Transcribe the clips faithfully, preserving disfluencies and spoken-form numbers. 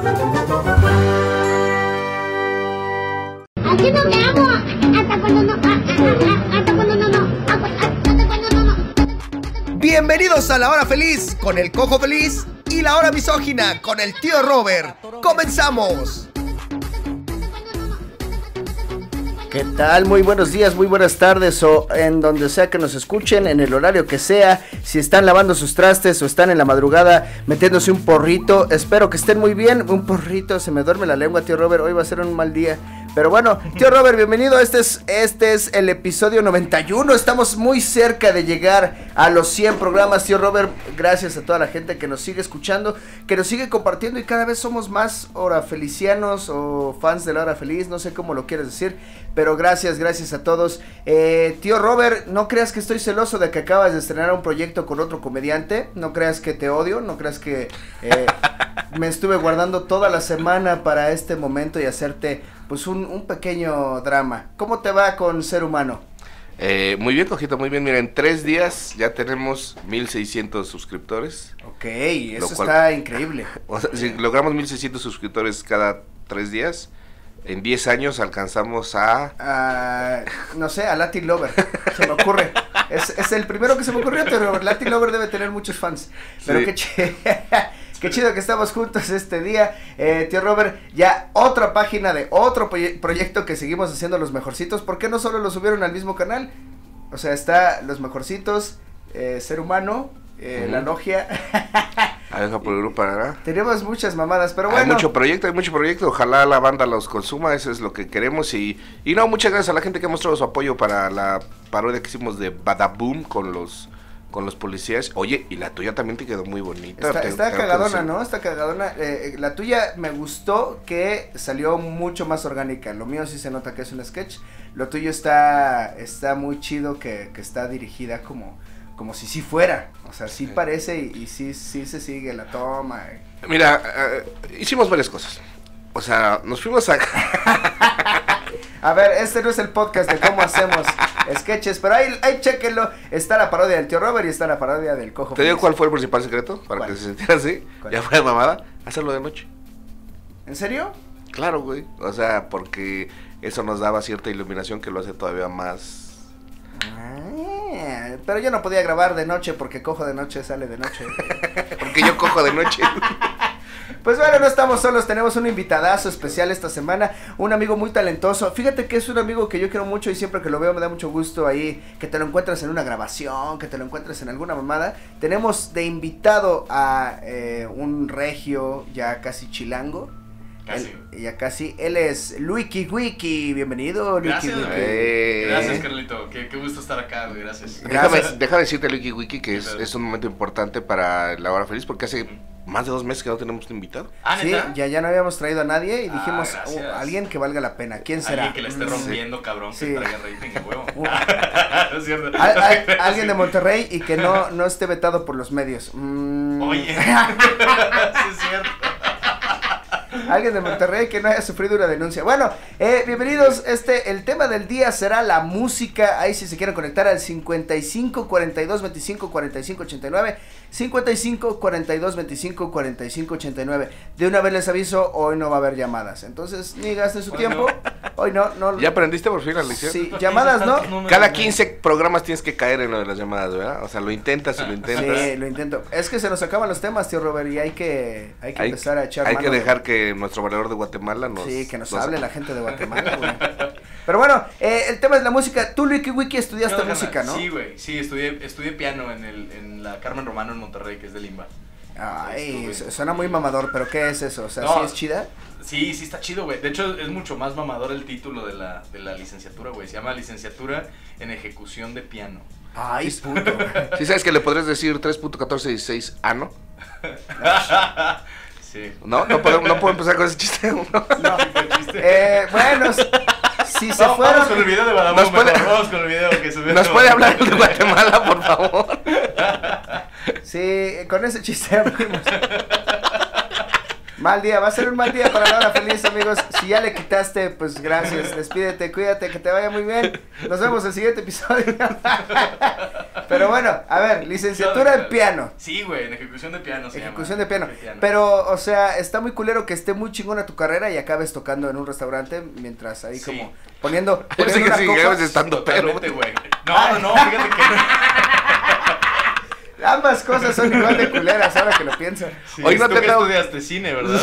Así no me amo. Hasta cuando no. Hasta cuando no, no. Hasta cuando no, no. Bienvenidos a La Hora Feliz con el Cojo Feliz y La Hora Misógina con el Tío Rober. ¡Comenzamos! ¿Qué tal? Muy buenos días, muy buenas tardes o en donde sea que nos escuchen, en el horario que sea, si están lavando sus trastes o están en la madrugada metiéndose un porrito, espero que estén muy bien, un porrito, se me duerme la lengua, tío Robert, hoy va a ser un mal día, pero bueno, tío Robert, bienvenido, este es, este es el episodio noventa y uno, estamos muy cerca de llegar a los cien programas, tío Robert, gracias a toda la gente que nos sigue escuchando, que nos sigue compartiendo y cada vez somos más horafelicianos o fans de La Hora Feliz, no sé cómo lo quieres decir, pero Pero gracias, gracias a todos. Eh, tío Robert, no creas que estoy celoso de que acabas de estrenar un proyecto con otro comediante. No creas que te odio, no creas que eh, me estuve guardando toda la semana para este momento y hacerte pues un, un pequeño drama. ¿Cómo te va con Ser Humano? Eh, muy bien, Cojito, muy bien. Mira, en tres días ya tenemos mil seiscientos suscriptores. Ok, eso cual, está increíble. O sea, si logramos mil seiscientos suscriptores cada tres días... En diez años alcanzamos a... Uh, no sé, a Latin Lover, se me ocurre. Es, es el primero que se me ocurrió, pero Latin Lover debe tener muchos fans. Pero sí. qué, ch... qué chido que estamos juntos este día. Eh, tío Robert, ya otra página de otro proye- proyecto que seguimos haciendo los mejorcitos. ¿Por qué no solo lo subieron al mismo canal? O sea, está los mejorcitos, eh, Ser Humano, eh, uh-huh. La Logia... Para tenemos muchas mamadas, pero bueno. Hay mucho proyecto, hay mucho proyecto, ojalá la banda los consuma, eso es lo que queremos y, y no, muchas gracias a la gente que ha mostrado su apoyo para la parodia que hicimos de Badaboom con los con los policías. Oye, y la tuya también te quedó muy bonita. Está, te, está te cagadona, ¿no? Está cagadona. Eh, la tuya me gustó que salió mucho más orgánica, lo mío sí se nota que es un sketch, lo tuyo está, está muy chido que, que está dirigida como... Como si sí fuera, o sea, sí parece y, y sí, sí se sigue la toma. Y... Mira, uh, hicimos varias cosas, o sea, nos fuimos a... A ver, este no es el podcast de cómo hacemos sketches, pero ahí, ahí chéquenlo, está la parodia del tío Robert y está la parodia del Cojo. ¿Te digo cuál fue el principal secreto para ¿Cuál? que se sintiera así? ¿Cuál? Ya fue de mamada, hacerlo de noche. ¿En serio? Claro, güey, o sea, porque eso nos daba cierta iluminación que lo hace todavía más... Ah, pero yo no podía grabar de noche porque Cojo de Noche sale de noche. Porque yo cojo de noche. Pues bueno, no estamos solos, tenemos un invitadazo especial esta semana, un amigo muy talentoso. Fíjate que es un amigo que yo quiero mucho y siempre que lo veo me da mucho gusto ahí, que te lo encuentras en una grabación, que te lo encuentres en alguna mamada. Tenemos de invitado a eh, un regio ya casi chilango. Casi. Él, ya casi, él es Luiki Wiki, bienvenido Luiki Wiki. Eh. Gracias Carlito, qué, qué gusto estar acá, güey, gracias. Déjame, déjame decirte Luiki Wiki que es, es un momento importante para La Hora Feliz porque hace más de dos meses que no tenemos un invitado. Ah, sí, ya, ya no habíamos traído a nadie y dijimos, ah, oh, alguien que valga la pena, ¿quién será? Alguien que la esté rompiendo, sí. Cabrón, sí. Que traiga rating de huevo. No es cierto. Al, al, alguien de Monterrey y que no, no esté vetado por los medios. Mm. Oye, sí es cierto. Alguien de Monterrey que no haya sufrido una denuncia. Bueno, eh, bienvenidos, este, el tema del día será la música. Ahí si se quieren conectar al cincuenta y cinco, cuarenta y dos, veinticinco, cuarenta y cinco, ochenta y nueve cincuenta y cinco, cuarenta y dos, veinticinco, cuarenta y cinco, ochenta y nueve. De una vez les aviso, hoy no va a haber llamadas. Entonces, ni gasten su hoy tiempo no. Hoy no, no. ¿Ya aprendiste por fin la lección? Sí, llamadas no. Cada quince programas tienes que caer en lo de las llamadas, ¿verdad? O sea, lo intentas y lo intentas. Sí, lo intento. Es que se nos acaban los temas, tío Robert. Y hay que, hay que hay, empezar a echar Hay mano que dejar de... que nuestro valedor de Guatemala nos... Sí, que nos, nos... hable la gente de Guatemala, güey. Pero bueno, eh, el tema es la música. Tú, Luiki Wiki, estudiaste no, no, música, ¿no? Sí, güey, sí, estudié, estudié piano en, el, en la Carmen Romano en Monterrey, que es de Limba. Ay, estuve, suena muy mamador, pero ¿qué es eso? O sea, no, ¿sí es chida? Sí, sí está chido, güey. De hecho, es mucho más mamador el título de la, de la licenciatura, güey. Se llama Licenciatura en Ejecución de Piano. Ay, sí, puto. ¿Sí sabes que le podrías decir tres punto catorce dieciséis a no? Sí. No, no puedo, no puedo empezar con ese chiste. No, no. Eh, bueno... Si se no, fueron, vamos con el video de Badaboom, nos puede, vamos con el video que subió. ¿Nos puede hablar de Guatemala, por favor? Sí, con ese chiste abrimos. Mal día, va a ser un mal día para La Hora Feliz, amigos. Si ya le quitaste, pues gracias, despídete, cuídate, que te vaya muy bien. Nos vemos en el siguiente episodio. Pero bueno, a ver, licenciatura en piano. Sí, güey, en ejecución de piano se llama. Ejecución de piano. Pero, o sea, está muy culero que esté muy chingona tu carrera y acabes tocando en un restaurante mientras ahí como poniendo... Yo sé que sigamos estando perro. No, no, fíjate que... Ambas cosas son igual de culeras ahora que lo pienso. Hoy no te estudiaste cine, ¿verdad?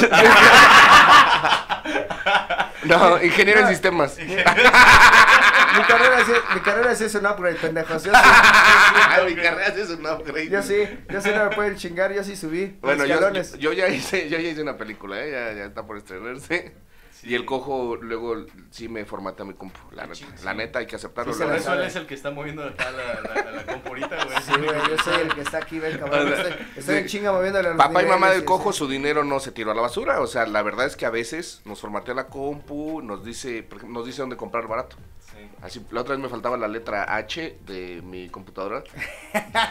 No, ingeniero en sistemas. Mi carrera, es, mi carrera es eso, un upgrade, pendejos. Yo sí. Mi carrera es un upgrade. Yo sí, yo sí no me pueden chingar, yo sí subí. Bueno, yo, yo, yo, ya hice, yo ya hice una película, ¿eh? ya, ya está por estrenarse. Sí. Y el cojo luego sí me formata mi compu. La neta, sí, sí. la neta hay que aceptarlo. Sí, eso él es el que está moviendo la, la, la, la compurita, güey. Sí, güey, yo soy el que está aquí, ve el cabrón. Estoy, estoy sí. en chinga moviendo la Papá niveles, y mamá del cojo, sí, su dinero no se tiró a la basura. O sea, la verdad es que a veces nos formatea la compu, nos dice, nos dice dónde comprar barato. Sí. Así, la otra vez me faltaba la letra H de mi computadora.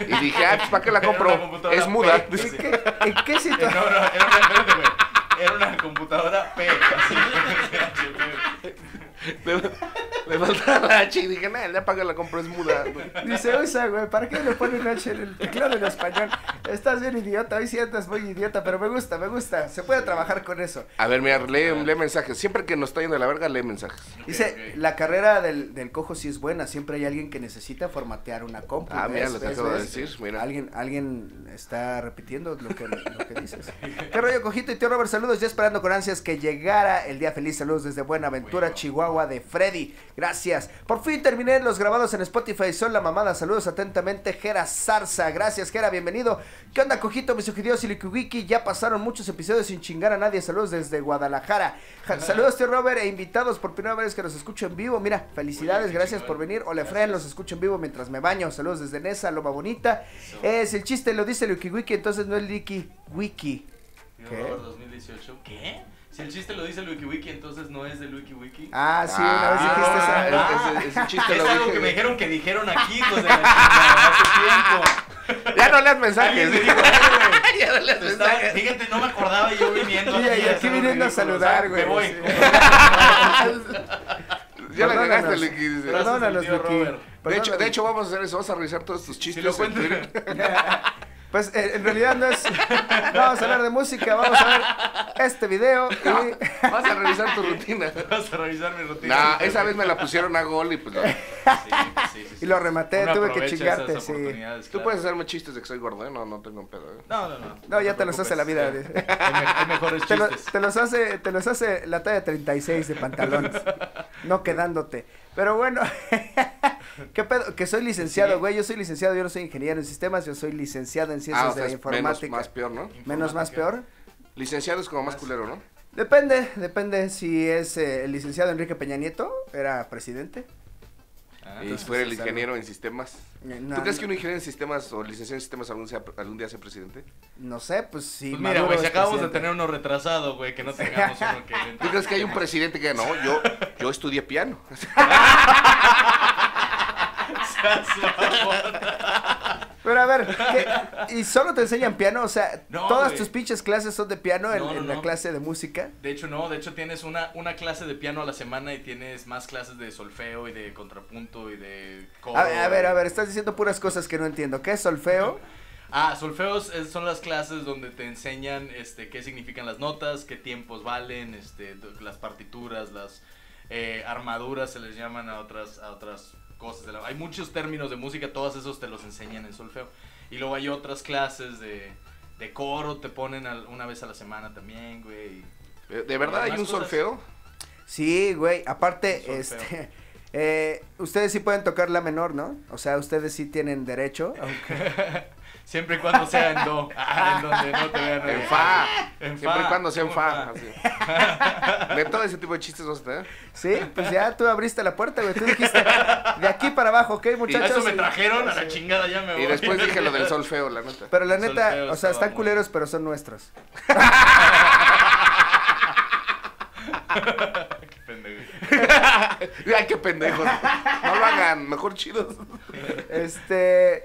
Y dije, ah, pues, ¿para qué la compro? Es muda. ¿En sí. qué, qué situación? No, no, era una, espérate, güey. Era una computadora P, así. Me faltaba la H y dije, nah, ya para que la compro es muda. Dice, oye, güey, ¿para qué le ponen H en el teclado en español? Estás bien idiota, hoy sí andas muy idiota, pero me gusta, me gusta, se puede trabajar con eso. A ver, mira, lee, lee mensajes, siempre que nos está yendo de la verga, lee mensajes. Dice, okay, okay. La carrera del, del cojo sí es buena, siempre hay alguien que necesita formatear una compu. Ah, mira, lo que acabo de decir, mira. Alguien, alguien está repitiendo lo que, lo que dices. ¿Qué rollo, cojito? Y tío Robert, saludos, ya esperando con ansias que llegara el día feliz, saludos desde Buenaventura, bueno. Chihuahua, de Freddy. Gracias. Por fin terminé los grabados en Spotify. Son la mamada. Saludos atentamente, Jera Zarza. Gracias, Jera. Bienvenido. ¿Qué onda, cojito? Me sugirió Luiki Wiki. Ya pasaron muchos episodios sin chingar a nadie. Saludos desde Guadalajara. Ja, saludos, tío Robert, e invitados por primera vez que los escucho en vivo. Mira, felicidades. Bien, gracias por venir. Hola, Fran. Los escucho en vivo mientras me baño. Saludos desde Nesa, Loma Bonita. Eso. Es el chiste, lo dice Luiki Wiki. Entonces no es Luiki Wiki. Tío Robert, dos mil dieciocho. ¿Qué? Si el chiste lo dice Luiki Wiki, entonces no es de Luiki Wiki. Ah, sí, una vez dijiste ah, esa. Es, es, es un chiste. Es lo algo dije, que me dijeron que dijeron aquí, pues, de la hace tiempo. Ya no leas mensajes. Dijo, ya no leas mensajes. Estaba, fíjate, no me acordaba yo viniendo. Sí, aquí, y aquí viniendo a saludar, güey. Me voy. Ya la cagaste, Luiki. Perdónanos, Luiki. De hecho, de hecho, vamos a hacer eso. Vamos a revisar todos tus chistes. Si lo cuento. Pues eh, en realidad no es, no vamos a hablar de música, vamos a ver este video y... No, vas a revisar tu rutina. Vas a revisar mi rutina. No, esa vez me la pusieron a gol y pues no. Sí, sí, sí, sí. Y lo rematé, uno tuve que chingarte, sí. Claro. Tú puedes hacerme chistes de que soy gordo, ¿eh? No, no tengo un pedo, ¿eh? No, no, no. No, no ya te, te los hace la vida. Eh, hay mejores chistes. Te, lo, te, los hace, te los hace la talla treinta y seis de pantalones, no quedándote. Pero bueno, ¿qué pedo? Que soy licenciado, güey, sí. Yo soy licenciado, yo no soy ingeniero en sistemas, yo soy licenciado en ciencias ah, o sea, de la informática. Menos más peor, ¿no? Menos más peor. Licenciado es como más culero, ¿no? Depende, depende si es eh, el licenciado Enrique Peña Nieto, era presidente. Ah, y fuera el ingeniero sabe. En sistemas. No, ¿Tú crees no. que un ingeniero en sistemas o licenciado en sistemas algún, sea, algún día sea presidente? No sé, pues sí. Pues mira, güey, si acabamos presidente. de tener uno retrasado, güey, que no tengamos uno que... ¿Tú crees que hay un presidente que no? Yo, yo estudié piano. Pero a ver, ¿qué? ¿Y solo te enseñan piano? O sea, no, ¿todas wey. tus pinches clases son de piano en, no, no, en la no. clase de música? De hecho, no. De hecho, tienes una, una clase de piano a la semana y tienes más clases de solfeo y de contrapunto y de coro. A ver, a ver, a ver, estás diciendo puras cosas que no entiendo. ¿Qué es solfeo? Ah, solfeos es, son las clases donde te enseñan este, qué significan las notas, qué tiempos valen, este, las partituras, las eh, armaduras se les llaman a otras a otras cosas de la... Hay muchos términos de música, todos esos te los enseñan en solfeo. Y luego hay otras clases de, de coro, te ponen al, una vez a la semana también, güey. ¿De verdad hay un cosas? solfeo? Sí, güey, aparte, este... Eh, ustedes sí pueden tocar la menor, ¿no? O sea, ustedes sí tienen derecho, aunque... Siempre y cuando sea en do, en donde no te vean. En fa, en siempre fa. y cuando sea en fa. Así. De todo ese tipo de chistes vas a tener. Sí, pues ya tú abriste la puerta, güey, tú dijiste de aquí para abajo, ¿ok, muchachos? Y eso me trajeron a la chingada, ya me voy. Y después dije lo del solfeo, la neta. Pero la neta, solfeo o sea, están muy... culeros, pero son nuestros. Qué pendejo. Ay, qué pendejo. No lo hagan, mejor chidos. Este...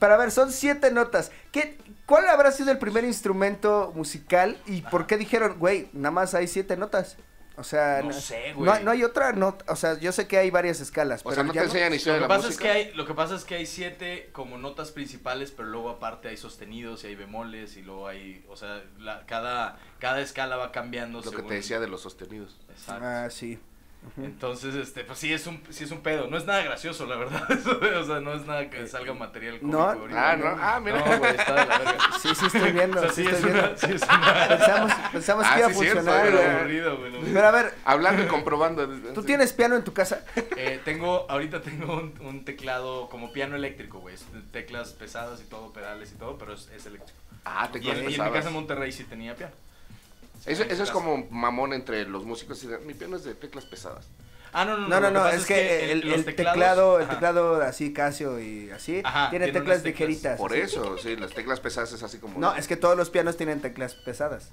Para ver, son siete notas. ¿Qué, ¿Cuál habrá sido el primer instrumento musical y por qué dijeron, güey, nada más hay siete notas? O sea, no, no sé, güey. No, no hay otra nota, o sea, yo sé que hay varias escalas, o pero sea, no te enseñan historia de la música. Es que hay, lo que pasa es que hay siete como notas principales, pero luego aparte hay sostenidos y hay bemoles y luego hay, o sea, la, cada cada escala va cambiando. Lo según... que te decía de los sostenidos. Exacto. Ah, sí. Uh-huh. Entonces, este, pues sí es un, sí es un pedo. No es nada gracioso, la verdad. O sea, no es nada que salga material cómico. No, ah, no, ah, mira. No, güey, está de la verga. Sí, sí estoy viendo. O sea, sí, sí estoy es viendo. Una, sí es una... Pensamos, pensamos ah, que iba sí a funcionar. Cierto, era aburrido, güey. Pero a ver, hablando y comprobando. ¿Tú tienes piano en tu casa? Eh, tengo, ahorita tengo un, un teclado como piano eléctrico, güey. Teclas pesadas y todo, pedales y todo, pero es, es eléctrico. Ah, teclas pesadas. Y en mi casa en Monterrey sí tenía piano. Eso, eso es como mamón entre los músicos. Mi piano es de teclas pesadas. Ah, no, no, no. No, no, es que el, el teclado, el teclado así Casio y así, ajá, tiene teclas ligeritas. Por eso, sí, las teclas pesadas es así como. No, es que todos los pianos tienen teclas pesadas.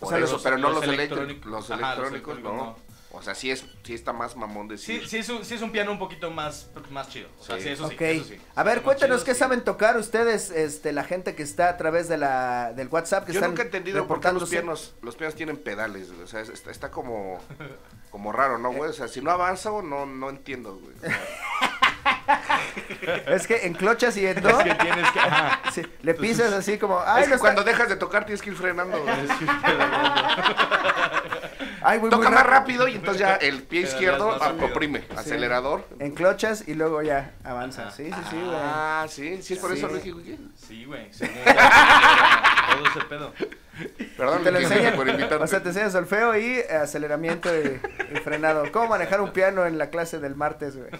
Por o sea, eso, los, pero no los, los electrónicos. Los electrónicos, ajá, los electrónicos no. no. O sea, sí, es, sí está más mamón decir. Sí, sí es, un, sí es un piano un poquito más, más chido. O sea, sí, sí, eso, okay. sí, eso sí. A ver, cuéntanos chido, qué sí. saben tocar ustedes, este, la gente que está a través de la, del WhatsApp. Que Yo están nunca he entendido por qué los pianos, los pianos tienen pedales, güey. O sea, está, está como, como raro, ¿no, güey? O sea, si no avanzo, no, no entiendo, güey. O sea, es que enclochas y en todo. Es que tienes que. Ajá. Sí, le pisas Entonces, así como. Ay, es que cuando está... dejas de tocar tienes que ir frenando, güey. Ay, muy, toca muy más rápido, rápido y entonces ya el pie izquierdo oprime, sí. acelerador. Enclochas y luego ya avanza. Ajá. Sí, sí, sí, güey. Ah, sí, sí es por sí. eso, Luiki Wiki. Sí, güey. Sí, todo ese pedo. Perdón, te lo enseñan por invitarte. O sea, te enseñan solfeo y aceleramiento y, y frenado. ¿Cómo manejar un piano en la clase del martes, güey?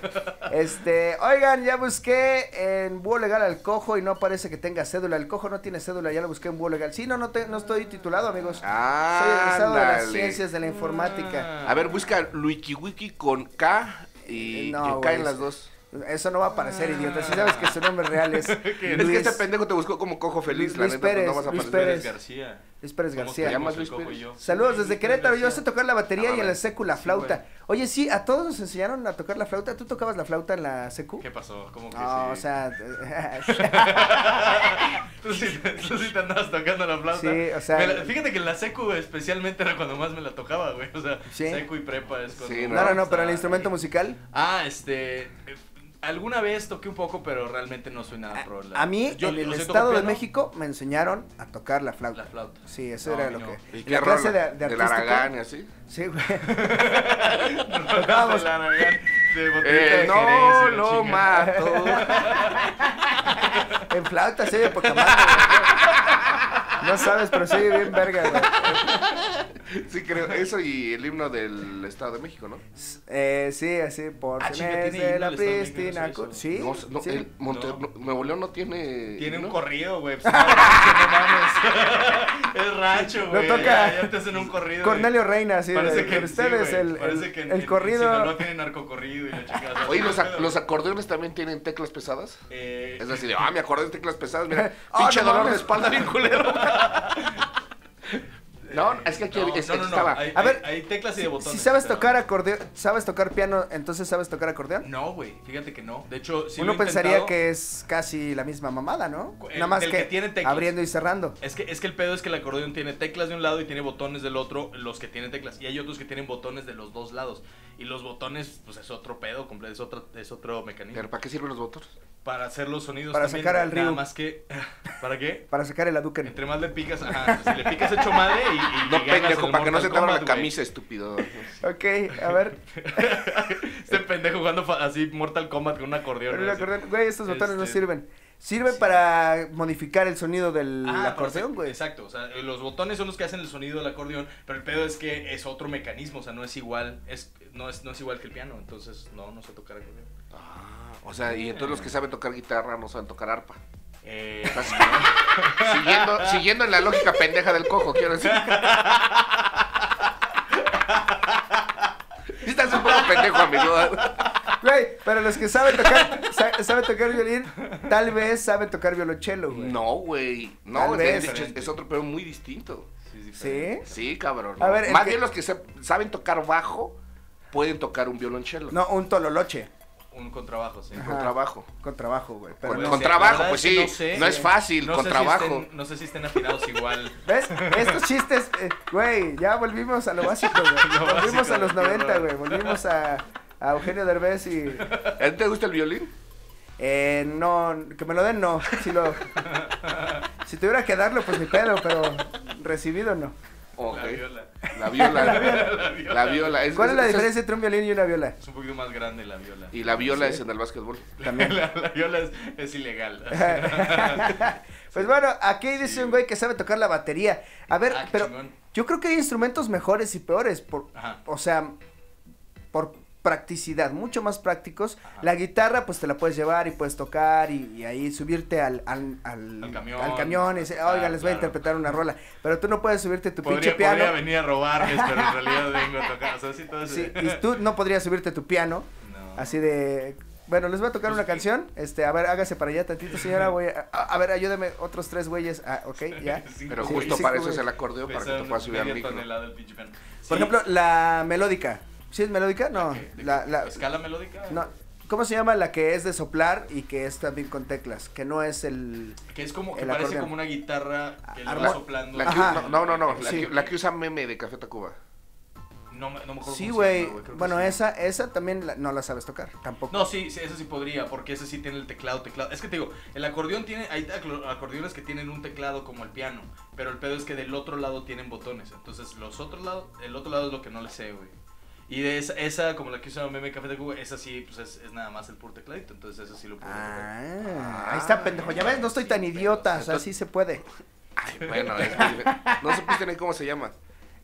Este, oigan, ya busqué en Búho Legal al Cojo y no parece que tenga cédula. El Cojo no tiene cédula, ya lo busqué en Búho Legal. Sí, no, no, te, no estoy titulado, amigos. Ah, soy egresado de las ciencias de la informática. Ah. A ver, busca Luiki Wiki con K y, no, y K güey, en las dos. Eso no va a parecer, idiota. Si sabes que su nombre real es Luis, es que este pendejo te buscó como Cojo Feliz. Luis, la neta, Pérez, no vas a Luis Pérez García. Luis Pérez García. Llamas Luis Pérez? Saludos desde Luis Querétaro. García. Yo sé tocar la batería ah, y en la secu la flauta. Sí, bueno. Oye, sí, a todos nos enseñaron a tocar la flauta. ¿Tú tocabas la flauta en la secu? ¿Qué pasó? ¿Cómo que no, sí? O sea... ¿Tú, sí, tú sí te andabas tocando la flauta. Sí, o sea... La, fíjate que en la secu especialmente era cuando más me la tocaba, güey. O sea, ¿sí? Secu y prepa es cuando... Sí, no, no, no, pero el instrumento musical. Ah, este... Alguna vez toqué un poco, pero realmente no soy nada pro. A mí, yo, en el Estado de México, me enseñaron a tocar la flauta. La flauta. Sí, eso no, era lo no. que... ¿Y qué clase de, de, de Radagast y así? Sí, güey. Tocábamos. Eh, no, lo mato. En flauta se oye poca madre, güey. No sabes, pero se oye bien verga, güey. Sí, creo, eso y el himno del Estado de México, ¿no? Eh, sí, así, por ah, chica, de la Pristina. No sí, no, no, sí. El Monte, no. Nuevo León no tiene... Tiene ¿no? un corrido, güey. Pues, no, no, es rancho, güey. No toca. Ya, ya te hacen un corrido. Cornelio wey. Reina, sí. Parece que ustedes sí, el, Parece que el, el, el corrido. No tienen arco corrido y la chica. Oye, los, a, los acordeones también tienen teclas pesadas. Eh, es decir, ah, mi acordeón teclas pesadas, mira, oh, pinche no, dolor no, de espalda bien culero. No, es que aquí, no, es, no, no, aquí no, estaba. Hay, a ver, hay, hay teclas y de botones. Si sabes tocar acordeón, sabes tocar piano, entonces sabes tocar acordeón. No, güey, fíjate que no. De hecho, sí uno lo pensaría que es casi la misma mamada, ¿no? El, Nada más que, que abriendo y cerrando. Es que es que el pedo es que el acordeón tiene teclas de un lado y tiene botones del otro, los que tienen teclas. Y hay otros que tienen botones de los dos lados. Y los botones, pues es otro pedo, es otro, es otro mecanismo. ¿Pero para qué sirven los botones? Para hacer los sonidos. Para también, sacar al río. Nada más que, ¿para qué? Para sacar el aduken. Entre más le picas, ajá, si le picas hecho madre y, y no pendejo, para que no se te abra la camisa, estúpido. Ok, a ver. Este pendejo jugando así Mortal Kombat con un acordeón. Pero el acordeón, güey, estos botones este... no sirven. Sirve sí. para modificar el sonido del ah, acordeón, güey. Exacto, o sea, los botones son los que hacen el sonido del acordeón, pero el pedo es que es otro mecanismo, o sea, no es igual, es no es no es igual que el piano, entonces no no sé tocar acordeón. Ah, o sea, y entonces eh. los que saben tocar guitarra no saben tocar arpa. Eh, Estás, ¿no? siguiendo siguiendo en la lógica pendeja del Cojo, quiero decir. Estás un poco pendejo, amigo. Güey, pero los que saben tocar, sabe, sabe tocar violín, tal vez saben tocar violonchelo, güey. No, güey. No, es, es, es otro pero muy distinto. Sí, sí. Sí, cabrón. A no. ver, Más bien que... los que se, saben tocar bajo pueden tocar un violonchelo. No, un tololoche. Un contrabajo, sí. Ajá, contrabajo. Contrabajo, güey. Pero bueno, no. Contrabajo, pues sí. No, sé, no es fácil, no contrabajo. Si estén, no sé si estén afinados igual. ¿Ves? Estos chistes, eh, güey, ya volvimos a lo básico, güey. Lo volvimos básico, a los noventa, güey. Volvimos a, a Eugenio Derbez y... ¿A ti te gusta el violín? Eh, no, que me lo den, no. Si lo... Si tuviera que darlo, pues mi pedo, pero recibido no. Okay. La viola. La viola. La viola. La viola. Es, ¿Cuál es la es, diferencia es... entre un violín y una viola? Es un poquito más grande la viola. Y la viola sí. es en el básquetbol. También. La, la viola es, es ilegal. Pues bueno, aquí dice sí. un güey que sabe tocar la batería. A ver, ah, pero chingón. Yo creo que hay instrumentos mejores y peores. Por, o sea, por practicidad, mucho más prácticos. Ajá. La guitarra, pues te la puedes llevar y puedes tocar y, y ahí subirte al, al, al, al camión. Al camión y decir, oigan, les claro. voy a interpretar una rola. Pero tú no puedes subirte tu podría, pinche piano. Podría venir a robarles, pero en realidad vengo a tocar. O sea, sí, todo eso. Sí, y tú no podrías subirte tu piano. No. Así de... Bueno, les voy a tocar pues una sí. canción, este, a ver, hágase para allá tantito, señora, voy a, a, a ver, ayúdame otros tres güeyes, ah, ok, ya. Pero sí, justo sí, para eso es el acordeón, para que te puedas subir al micro. Sí. Por ejemplo, la melódica, ¿sí es melódica? No. La, la, ¿escala melódica? No, ¿cómo se llama la que es de soplar y que es también con teclas, que no es el que es como, que parece acordeón. Como una guitarra que le va soplando? La que, no, no, no, no la, sí. que, la que usa Meme de Café Tacuba. No, no me acuerdo. Sí, güey. Bueno, sí. esa esa también la, no la sabes tocar, tampoco. No, sí, sí, esa sí podría, porque esa sí tiene el teclado, teclado. Es que te digo, el acordeón tiene, hay acordeones que tienen un teclado como el piano, pero el pedo es que del otro lado tienen botones, entonces los otros lados, el otro lado es lo que no le sé, güey. Y de esa, esa, como la que usa Meme Café de Cuba, esa sí, pues es, es nada más el puro tecladito, entonces esa sí lo puedo ah, tocar. Ah, ahí está, pendejo, ya ves, no estoy tan idiota, o sea, sí se puede. Ay, bueno, es que, no supiste ni cómo se llama.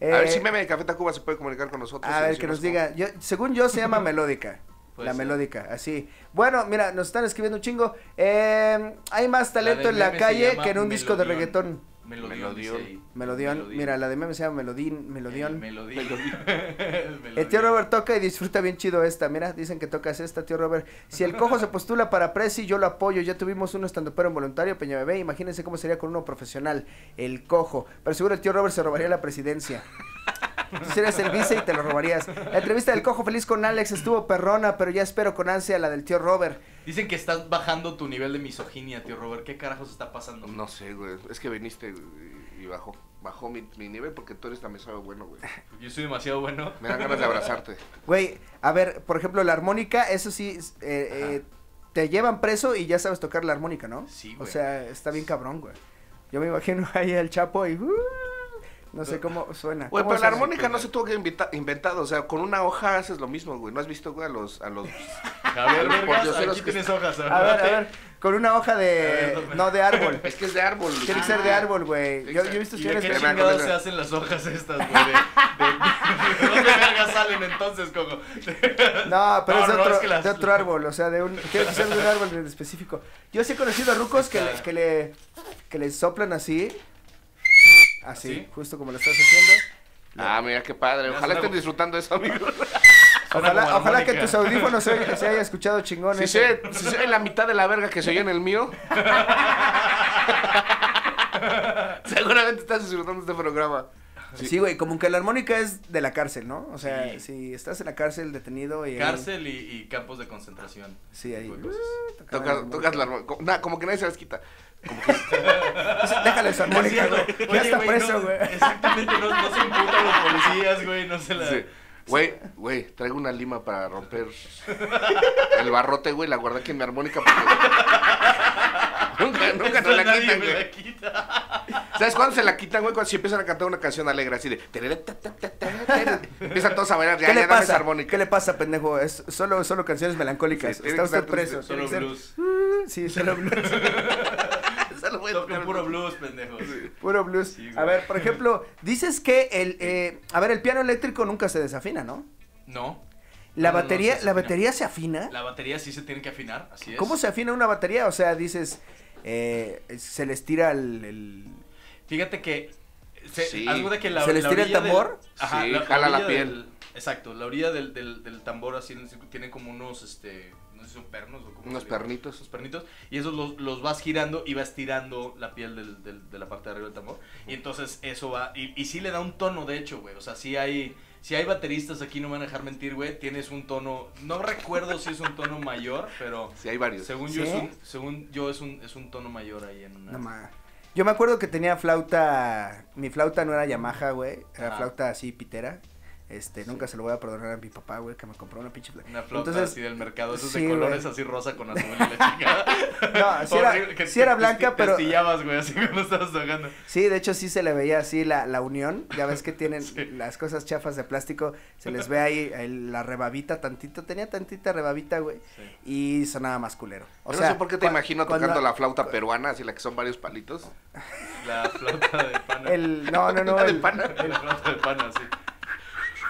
Eh, a ver si Meme de Café Tacuba se puede comunicar con nosotros. A ver, que nos diga. Yo, según yo se llama melódica. Pues la sí. melódica, así. Bueno, mira, nos están escribiendo un chingo. Eh, hay más talento la en la calle que en un melodión. Disco de reggaetón. Melodión. Melodión. Melodión. Mira, la de Meme se llama Melodín. Melodión. Melodín. El, el tío Robert toca y disfruta bien chido esta. Mira, dicen que tocas esta, tío Robert. Si el cojo se postula para presi, yo lo apoyo. Ya tuvimos uno estandopero involuntario, Peña Bebé. Imagínense cómo sería con uno profesional, el cojo. Pero seguro el tío Robert se robaría la presidencia. Tú serías el vice y te lo robarías. La entrevista del Cojo Feliz con Alex estuvo perrona, pero ya espero con ansia la del tío Robert. Dicen que estás bajando tu nivel de misoginia, tío Robert. ¿Qué carajos está pasando? No sé, güey. Es que viniste y bajó. Bajó mi, mi nivel porque tú eres demasiado bueno, güey. Yo soy demasiado bueno. Me dan ganas de abrazarte. Güey, a ver, por ejemplo, la armónica, eso sí, eh, eh, te llevan preso y ya sabes tocar la armónica, ¿no? Sí, güey. O sea, está bien cabrón, güey. Yo me imagino ahí el Chapo y... Uh, no sé cómo suena. Güey, pero la armónica no se tuvo que invita, inventado, o sea, con una hoja haces lo mismo, güey. ¿No has visto, güey, a los... a los... A ver, Vergas, aquí tienes hojas. A ver, a ver, con una hoja de... no, de árbol. Es que es de árbol. Tiene que ser de árbol, güey. Yo he visto... ¿Y de qué chingados se hacen las hojas estas, güey? ¿De dónde vergas salen entonces, Coco? No, pero es de otro árbol, o sea, de un... Tiene que ser de un árbol en específico. Yo sí he conocido a rucos que le... que le soplan así... Así, ¿sí? Justo como lo estás haciendo. Ah, mira qué padre. Ojalá estén disfrutando eso, amigos. Ojalá, ojalá que tus audífonos se, se haya escuchado chingón. Si se, si se oye la mitad de la verga que se oye en el mío. Seguramente estás disfrutando este programa. Sí, güey, sí, como que la armónica es de la cárcel, ¿no? O sea, sí. Si estás en la cárcel detenido y... Cárcel ahí... y, y campos de concentración. Sí, ahí. Uh, tocas, la tocas la armónica. Nah, como que nadie se las quita. Como que... Déjale su armónica, güey. Sí, ya está preso, güey. No, exactamente, no, no se imputan los policías, güey, no se la... Sí. Güey, güey, traigo una lima para romper el barrote, güey, la guardé aquí en mi armónica porque... nunca, nunca no la quitan, güey. ¿Sabes cuándo se la quitan, güey? Cuando si empiezan a cantar una canción alegre, así de... Empiezan todos a bailar, ya, ya dame esa armónica. ¿Qué le pasa, pendejo? Es solo, solo canciones melancólicas. Sí, está usted preso. Solo blues. Sí, solo blues. Toca puro blues, pendejos. Sí. Puro blues. Sí, a ver, por ejemplo, dices que el, eh, a ver, el piano eléctrico nunca se desafina, ¿no? No. La no, batería, no, no, la batería se afina. La batería sí se tiene que afinar, así es. ¿Cómo se afina una batería? O sea, dices, eh, se les tira el, el... Fíjate que, se, sí. algo de que la, se les la tira el tambor. Del, ajá, sí, la, jala la, la piel. Del, exacto, la orilla del, del, del tambor así tiene como unos, este... son pernos o como unos pernitos, unos pernitos, y esos los, los vas girando y vas tirando la piel del, del, de la parte de arriba del tambor, y entonces eso va, y, y sí le da un tono, de hecho, güey, o sea, sí hay, Si hay bateristas aquí, no me van a dejar mentir, güey, tienes un tono, no recuerdo si es un tono mayor, pero... Sí, hay varios. Según ¿Sí? yo, es un, según yo es, un, es un tono mayor ahí en una... No, ma. Yo me acuerdo que tenía flauta, mi flauta no era Yamaha, güey, era Ajá. flauta así pitera. Este, nunca sí. se lo voy a perdonar a mi papá, güey, que me compró una pinche flauta. Una flauta Entonces, así del mercado, esos sí, de colores, güey, así rosa con azul y la chingada. No, sí Horrible, era, que sí te, era blanca, te, pero... Te estillabas, güey, así cuando estabas tocando. Sí, de hecho sí se le veía así la, la unión, ya ves que tienen sí. las cosas chafas de plástico, se les ve ahí el, la rebabita tantito, tenía tantita rebabita, güey, sí. y sonaba más culero. O Yo sea, no sé por qué te cuando, imagino tocando cuando, la flauta peruana, así la que son varios palitos. La flauta de pana. El, no, no, no. La el, de pana. El, el, la flauta de pana, sí.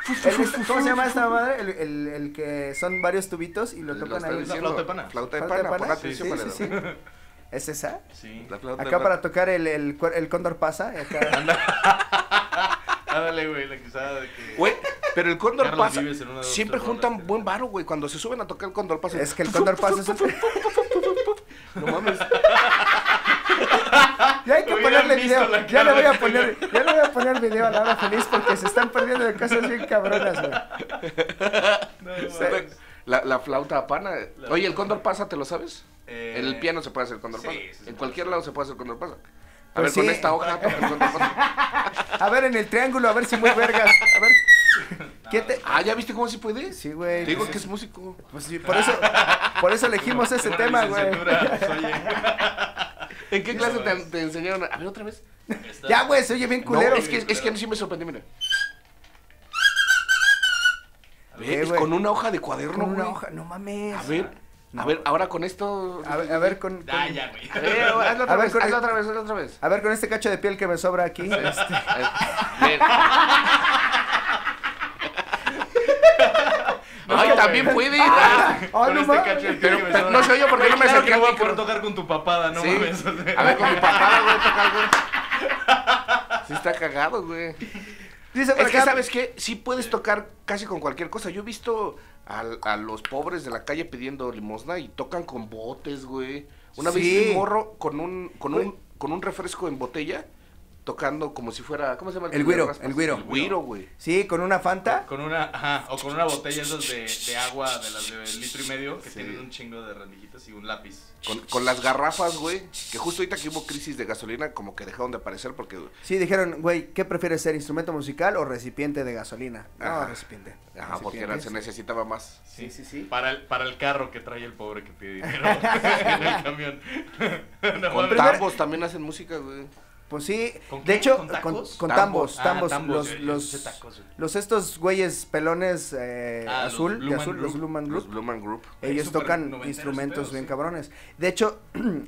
El, ¿Cómo se llama esta madre? El, el, el que son varios tubitos y lo tocan ahí. ¿La flauta de pana? Flauta de pana, pon atención para sí, sí, sí. ¿Es esa? Sí. La flauta acá de para tocar el, el, el cóndor pasa. Acá. Ándale, güey, la quizada de que... Güey, pero el cóndor Carlos pasa, una, dos, siempre juntan horas, buen varo, güey, cuando se suben a tocar el cóndor pasa. Es que el cóndor pasa es... No mames. Ya hay que ponerle video, ya le voy a poner, ya le voy a poner video a La Hora Feliz porque se están perdiendo de cosas bien cabronas, güey. No, o sea, la, la flauta pana. La Oye, el cóndor pasa, ¿te lo sabes? Eh... En el piano se puede hacer cóndor sí, pasa, sí, en cualquier lado se puede hacer cóndor pasa. A pues ver, sí. con esta hoja, el cóndor pasa. A ver, en el triángulo, a ver si muy vergas, a ver. ¿Qué te... Ah, ¿ya viste cómo se puede? Sí, güey. Te digo sí. que es músico. Pues sí, por eso, por eso elegimos no, ese tema, güey. ¿En qué clase te, te enseñaron? A ver, otra vez. Está... Ya, güey, se oye bien culero. No, es, que, es que a mí sí me sorprendí, mira. A ver, es con una hoja de cuaderno, güey. Con una hoja, no mames. A ver, no. a ver, ahora con esto... A ver, a ver con... con... Ah, ya, güey. Hazlo otra vez, hazlo otra vez, hazlo otra vez. A ver, con este cacho de piel que me sobra aquí. Este... Ay, no, también güey. puede ir. Ah, ah, no, este pero, pero no se oye porque no me claro saqué que no voy a poder tocar con tu papada, no sí. mames. O sea. A ver, con mi papada voy a tocar, güey. Sí está cagado, güey. Dice, es que, ¿sabes qué? Sí puedes tocar casi con cualquier cosa. Yo he visto a, a los pobres de la calle pidiendo limosna y tocan con botes, güey. Una sí. vez un morro con un, con un, con un refresco en botella. Tocando como si fuera, ¿cómo se llama? El, el güiro, el güiro. El güiro, güey. Sí, con una Fanta. Con una, ajá, o con una botella esas de, de agua de las de litro y medio, que sí. tienen un chingo de rendijitas y un lápiz. Con, con las garrafas, güey, que justo ahorita que hubo crisis de gasolina, como que dejaron de aparecer porque... Sí, dijeron, güey, ¿qué prefieres ser, instrumento musical o recipiente de gasolina? Ajá. No, recipiente. Ajá, recipiente, porque era, sí. se necesitaba más. Sí, sí, sí. sí. Para, el, para el carro que trae el pobre que pide dinero en el camión. No, con primer... tambos también hacen música, güey. Pues sí, ¿Con de hecho, ¿Con, con, con tambos, tambos, ah, tambos, tambos los, los, tacos, los estos güeyes pelones eh, ah, azul, los de azul, Group, los Blue Man Group, los Blue Man Group. ellos tocan instrumentos bien sí. cabrones, de hecho,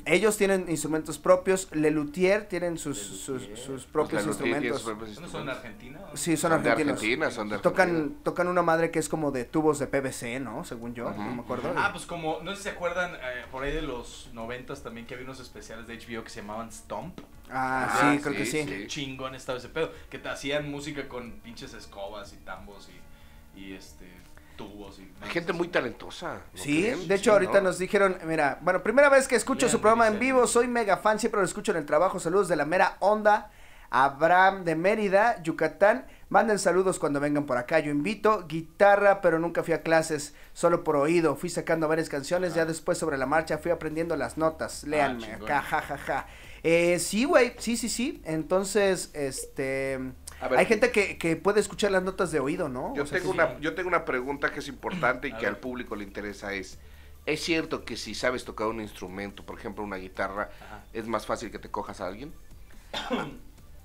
ellos tienen instrumentos propios, Le Luthier tienen sus, sus, sus, sus propios pues instrumentos. ¿No son de Argentina? Sí, son, son argentinos, de Argentina, son de Argentina. Tocan, tocan una madre que es como de tubos de P V C, ¿no? Según yo, uh -huh. no me acuerdo. Ah, pues como, no sé si se acuerdan, eh, por ahí de los noventas también que había unos especiales de H B O que se llamaban Stomp. Ah, ah, sí, creo sí, que sí. Qué chingón estaba ese pedo. Que te hacían música con pinches escobas y tambos y, y este tubos. Y Hay gente muy talentosa. ¿no sí, creen? de hecho sí, ahorita ¿no? nos dijeron, mira, bueno, primera vez que escucho Leandro, su programa en vivo, soy mega fan, siempre lo escucho en el trabajo, saludos de la mera onda. Abraham de Mérida, Yucatán, manden saludos cuando vengan por acá, yo invito, guitarra, pero nunca fui a clases, solo por oído, fui sacando varias canciones, ah. ya después sobre la marcha fui aprendiendo las notas, léanme ah, acá, jajaja. Ja, ja. Eh, sí, güey, sí, sí, sí, entonces, este, ver, hay gente que, que puede escuchar las notas de oído, ¿no? Yo, o sea, tengo sí. una, yo tengo una pregunta que es importante y que al público le interesa, es, ¿es cierto que si sabes tocar un instrumento, por ejemplo una guitarra, Ajá. es más fácil que te cojas a alguien?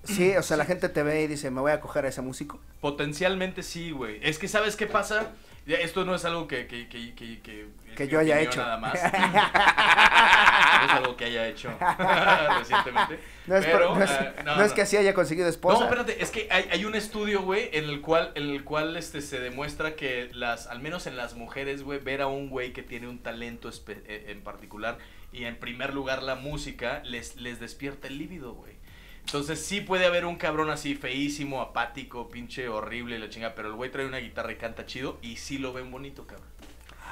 Sí, o sea, la gente te ve y dice, me voy a coger a ese músico. Potencialmente sí, güey. Es que, ¿sabes qué pasa? Esto no es algo que... Que, que, que, que, que yo haya hecho. Nada más. No es algo que haya hecho recientemente. No es, pero, por, no es, uh, no, no es no. que así haya conseguido esposa. No, espérate, es que hay, hay un estudio, güey, en el cual, en el cual este, se demuestra que las, al menos en las mujeres, güey, ver a un güey que tiene un talento en particular y en primer lugar la música, les, les despierta el líbido, güey. Entonces sí puede haber un cabrón así feísimo, apático, pinche horrible y la chinga, pero el güey trae una guitarra y canta chido y sí lo ven bonito, cabrón.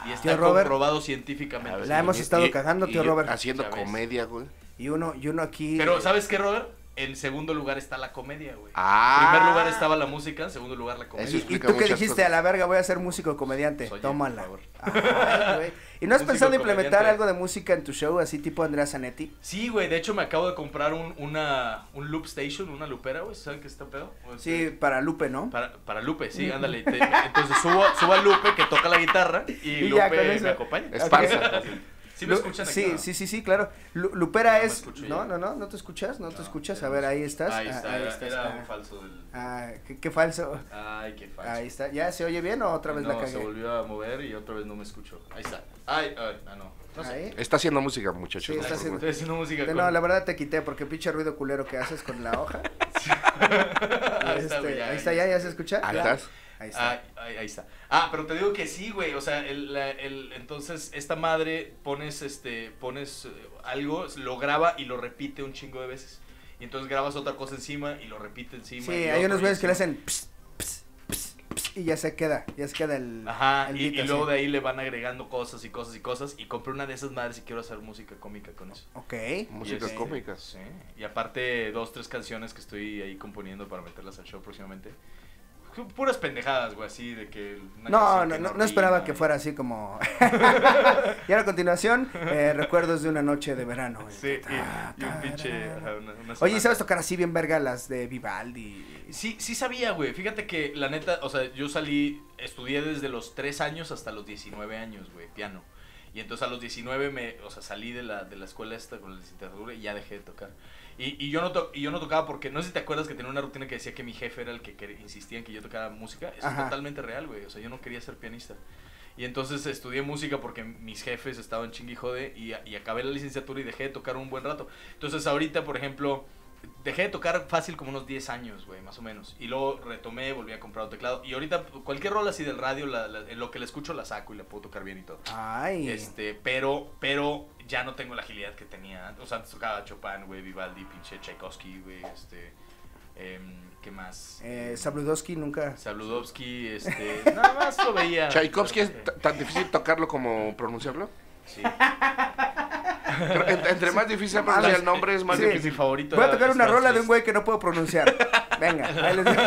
Y está comprobado científicamente. La hemos estado cagando, tío Robert. Haciendo comedia, güey. Y uno, y uno aquí... Pero, ¿sabes qué, Robert? en segundo lugar está la comedia, güey. Ah. En primer lugar estaba la música, en segundo lugar la comedia. ¿Y, y tú qué dijiste? Cosas. A la verga, voy a ser músico comediante. Soy Tómala. Él, ah, güey. ¿Y no has músico pensado implementar algo de música en tu show, así tipo Andrea Zanetti? Sí, güey. De hecho, me acabo de comprar un, una, un loop station, una loopera, güey. ¿Saben qué está pedo? Sí, este... para Lupe, ¿no? Para, para Lupe, sí, ándale. Te, entonces subo, subo a Lupe, que toca la guitarra, y, y Lupe me acompaña. Es falsa. ¿Sí me escuchan aquí? Sí, ¿no? sí, sí, sí, claro. Lu Lupera no es... No, no, no, no te escuchas, no, no te escuchas. A ver, ahí estás. Ahí está, ah, ahí era, estás. Era un falso del... Ah, qué, qué falso. Ay, qué falso. Ahí está. ¿Ya se oye bien o otra vez no, la cagué? No, se volvió a mover y otra vez no me escuchó. Ahí está. Ay, ay, ah, no. No sé. Está haciendo música, muchachos. Sí, está haciendo, estoy haciendo música. Con... No, la verdad te quité porque pinche ruido culero que haces con la hoja. ahí, está, este, ahí está, ya, ya se escucha. Ahí estás. Ahí está. Ah, ahí, ahí está. Ah, pero te digo que sí, güey, o sea, el, la, el, entonces esta madre pones, este, pones eh, algo, lo graba y lo repite un chingo de veces, y entonces grabas otra cosa encima y lo repite encima. Sí, hay unos güeyes que le hacen pss, pss, pss, pss, y ya se queda, ya se queda el... Ajá, el y, beat, y luego de ahí le van agregando cosas y cosas y cosas, y compré una de esas madres y quiero hacer música cómica con eso. Ok. Música es, cómica. Sí, y aparte dos, tres canciones que estoy ahí componiendo para meterlas al show próximamente. Puras pendejadas, güey, así de que... Una no, no, que no, no esperaba que fuera así como... Y ahora a continuación, eh, recuerdos de una noche de verano. Güey. Sí, ta, y, y un pinche... Una, una Oye, ¿sabes tocar así bien verga las de Vivaldi? Sí, sí sabía, güey, fíjate que la neta, o sea, yo salí, estudié desde los tres años hasta los diecinueve años, güey, piano. Y entonces a los diecinueve me, o sea, salí de la, de la escuela esta con la licenciatura y ya dejé de tocar. Y, y, yo no to y yo no tocaba porque, no sé si te acuerdas que tenía una rutina que decía que mi jefe era el que, que insistía en que yo tocara música. Eso es totalmente real, güey. O sea, yo no quería ser pianista. Y entonces estudié música porque mis jefes estaban chingui jode y, y acabé la licenciatura y dejé de tocar un buen rato. Entonces ahorita, por ejemplo, dejé de tocar fácil como unos diez años, güey, más o menos. Y luego retomé, volví a comprar un teclado. Y ahorita cualquier rola así del radio, la, la, lo que la escucho la saco y la puedo tocar bien y todo. Ay. Este, pero, pero... ya no tengo la agilidad que tenía antes. O sea, antes tocaba Chopin, güey, Vivaldi, pinche Tchaikovsky, güey, este... Eh, ¿Qué más? Eh, Sabludowski nunca. Sabludowski, este... nada más lo veía. ¿Tchaikovsky es tan difícil tocarlo como pronunciarlo? Sí. Entre más difícil pronunciar el nombre es más difícil. Mi favorito. Voy a tocar una rola de un güey que no puedo pronunciar. Venga, ahí les digo.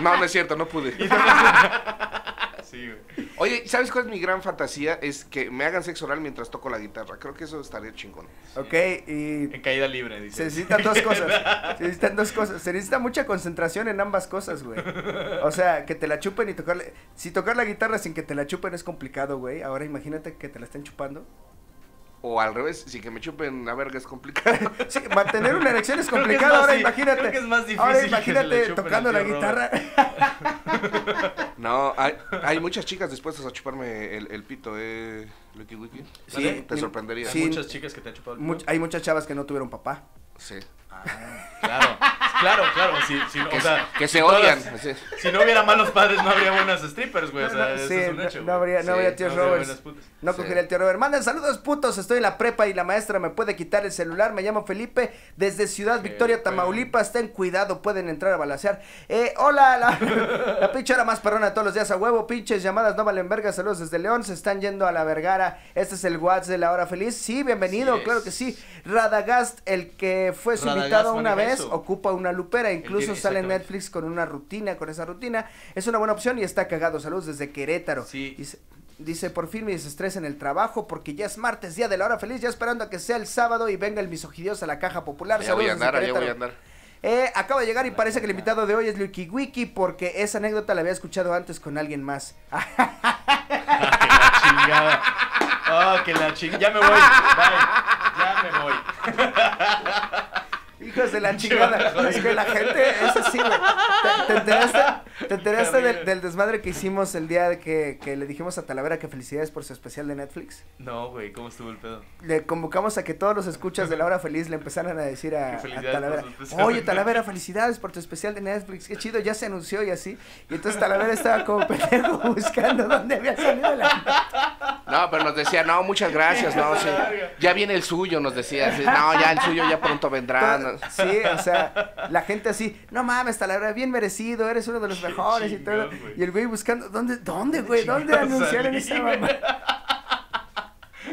No, no es cierto, no pude. Sí, güey. Oye, ¿sabes cuál es mi gran fantasía? Es que me hagan sexo oral mientras toco la guitarra. Creo que eso estaría chingón. Sí. Ok, y... En caída libre, dice. Se necesitan dos cosas. Se necesitan dos cosas. Se necesita mucha concentración en ambas cosas, güey. O sea, que te la chupen y tocarle... Si tocar la guitarra sin que te la chupen es complicado, güey. Ahora imagínate que te la estén chupando. O al revés, si que me chupen la verga es complicado. Sí, mantener una erección es complicado, es ahora sí, imagínate. Creo que es más difícil. Ahora imagínate que tocando la guitarra. No, hay, hay muchas chicas dispuestas a chuparme el, el pito, eh, Luiki Wiki. Sí, ¿Vale? Te sorprendería. Sí, hay muchas chicas que te han chupado el pito. Hay muchas chavas que no tuvieron papá. Sí. Ah, claro, claro, claro. Si, si, que, o sea, que se odian. Todas, sí. Si no hubiera malos padres, no habría buenas strippers, güey. No, o sea, no, eso sí, es un hecho. No, no habría, no sí, habría tío no Robert. No sí. cogería el tío Robert. Manden saludos, putos. Estoy en la prepa y la maestra me puede quitar el celular. Me llamo Felipe desde Ciudad okay, Victoria, Tamaulipas. Ten cuidado, pueden entrar a balacear. Eh, hola, la, la pinche hora más perrona todos los días a huevo. Pinches llamadas no valen verga. Saludos desde León. Se están yendo a la vergara. Este es el WhatsApp de La Hora Feliz. Sí, bienvenido, sí claro que sí. Radagast, el que fue su Radagast invitado una vez, eso. Ocupa una lupera, incluso sale en Netflix con una rutina, con esa rutina, es una buena opción y está cagado, saludos desde Querétaro. Sí. Dice, dice, por fin me desestresa en el trabajo porque ya es martes, día de La Hora Feliz, ya esperando a que sea el sábado y venga el misogidios a la Caja Popular. Ya voy a andar, ya voy a andar. Eh, acaba de llegar y parece que el invitado de hoy es Luiki Wiki porque esa anécdota la había escuchado antes con alguien más. Ah, que la chingada. Ah, que la chingada. Ya me voy. Bye. Ya me voy. Hijos de la chingada, es que la gente es así, güey. ¿Te, te enteraste, te enteraste del, del desmadre que hicimos el día de que, que le dijimos a Talavera que felicidades por su especial de Netflix? No, güey, ¿cómo estuvo el pedo? Le convocamos a que todos los escuchas de La Hora Feliz le empezaran a decir a, a Talavera, oye Talavera, felicidades por tu especial de Netflix, qué chido, ya se anunció y así, y entonces Talavera estaba como pendejo buscando dónde había salido la... No, pero nos decía, no, muchas gracias, no, sí, ya viene el suyo, nos decía, sí, no, ya el suyo ya pronto vendrá, no. Sí, o sea, la gente así, no mames, Talavera, bien merecido, eres uno de los mejores y todo. Wey. Y el güey buscando, ¿dónde, dónde, güey? ¿Dónde anunciaron esa mamá?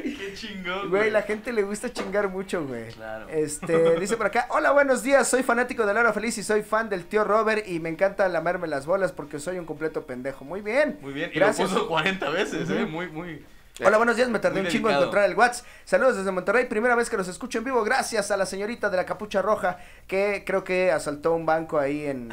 Qué Qué chingón, güey. La gente le gusta chingar mucho, güey. Claro. Este, dice por acá, hola, buenos días, soy fanático de La Hora Feliz y soy fan del tío Rober y me encanta lamerme las bolas porque soy un completo pendejo. Muy bien. Muy bien. Y gracias. Lo puso cuarenta veces, uh-huh. eh, muy, muy... Hola, buenos días, me tardé un chingo en encontrar el WhatsApp. Saludos desde Monterrey, primera vez que los escucho en vivo. Gracias a la señorita de la capucha roja que creo que asaltó un banco ahí en...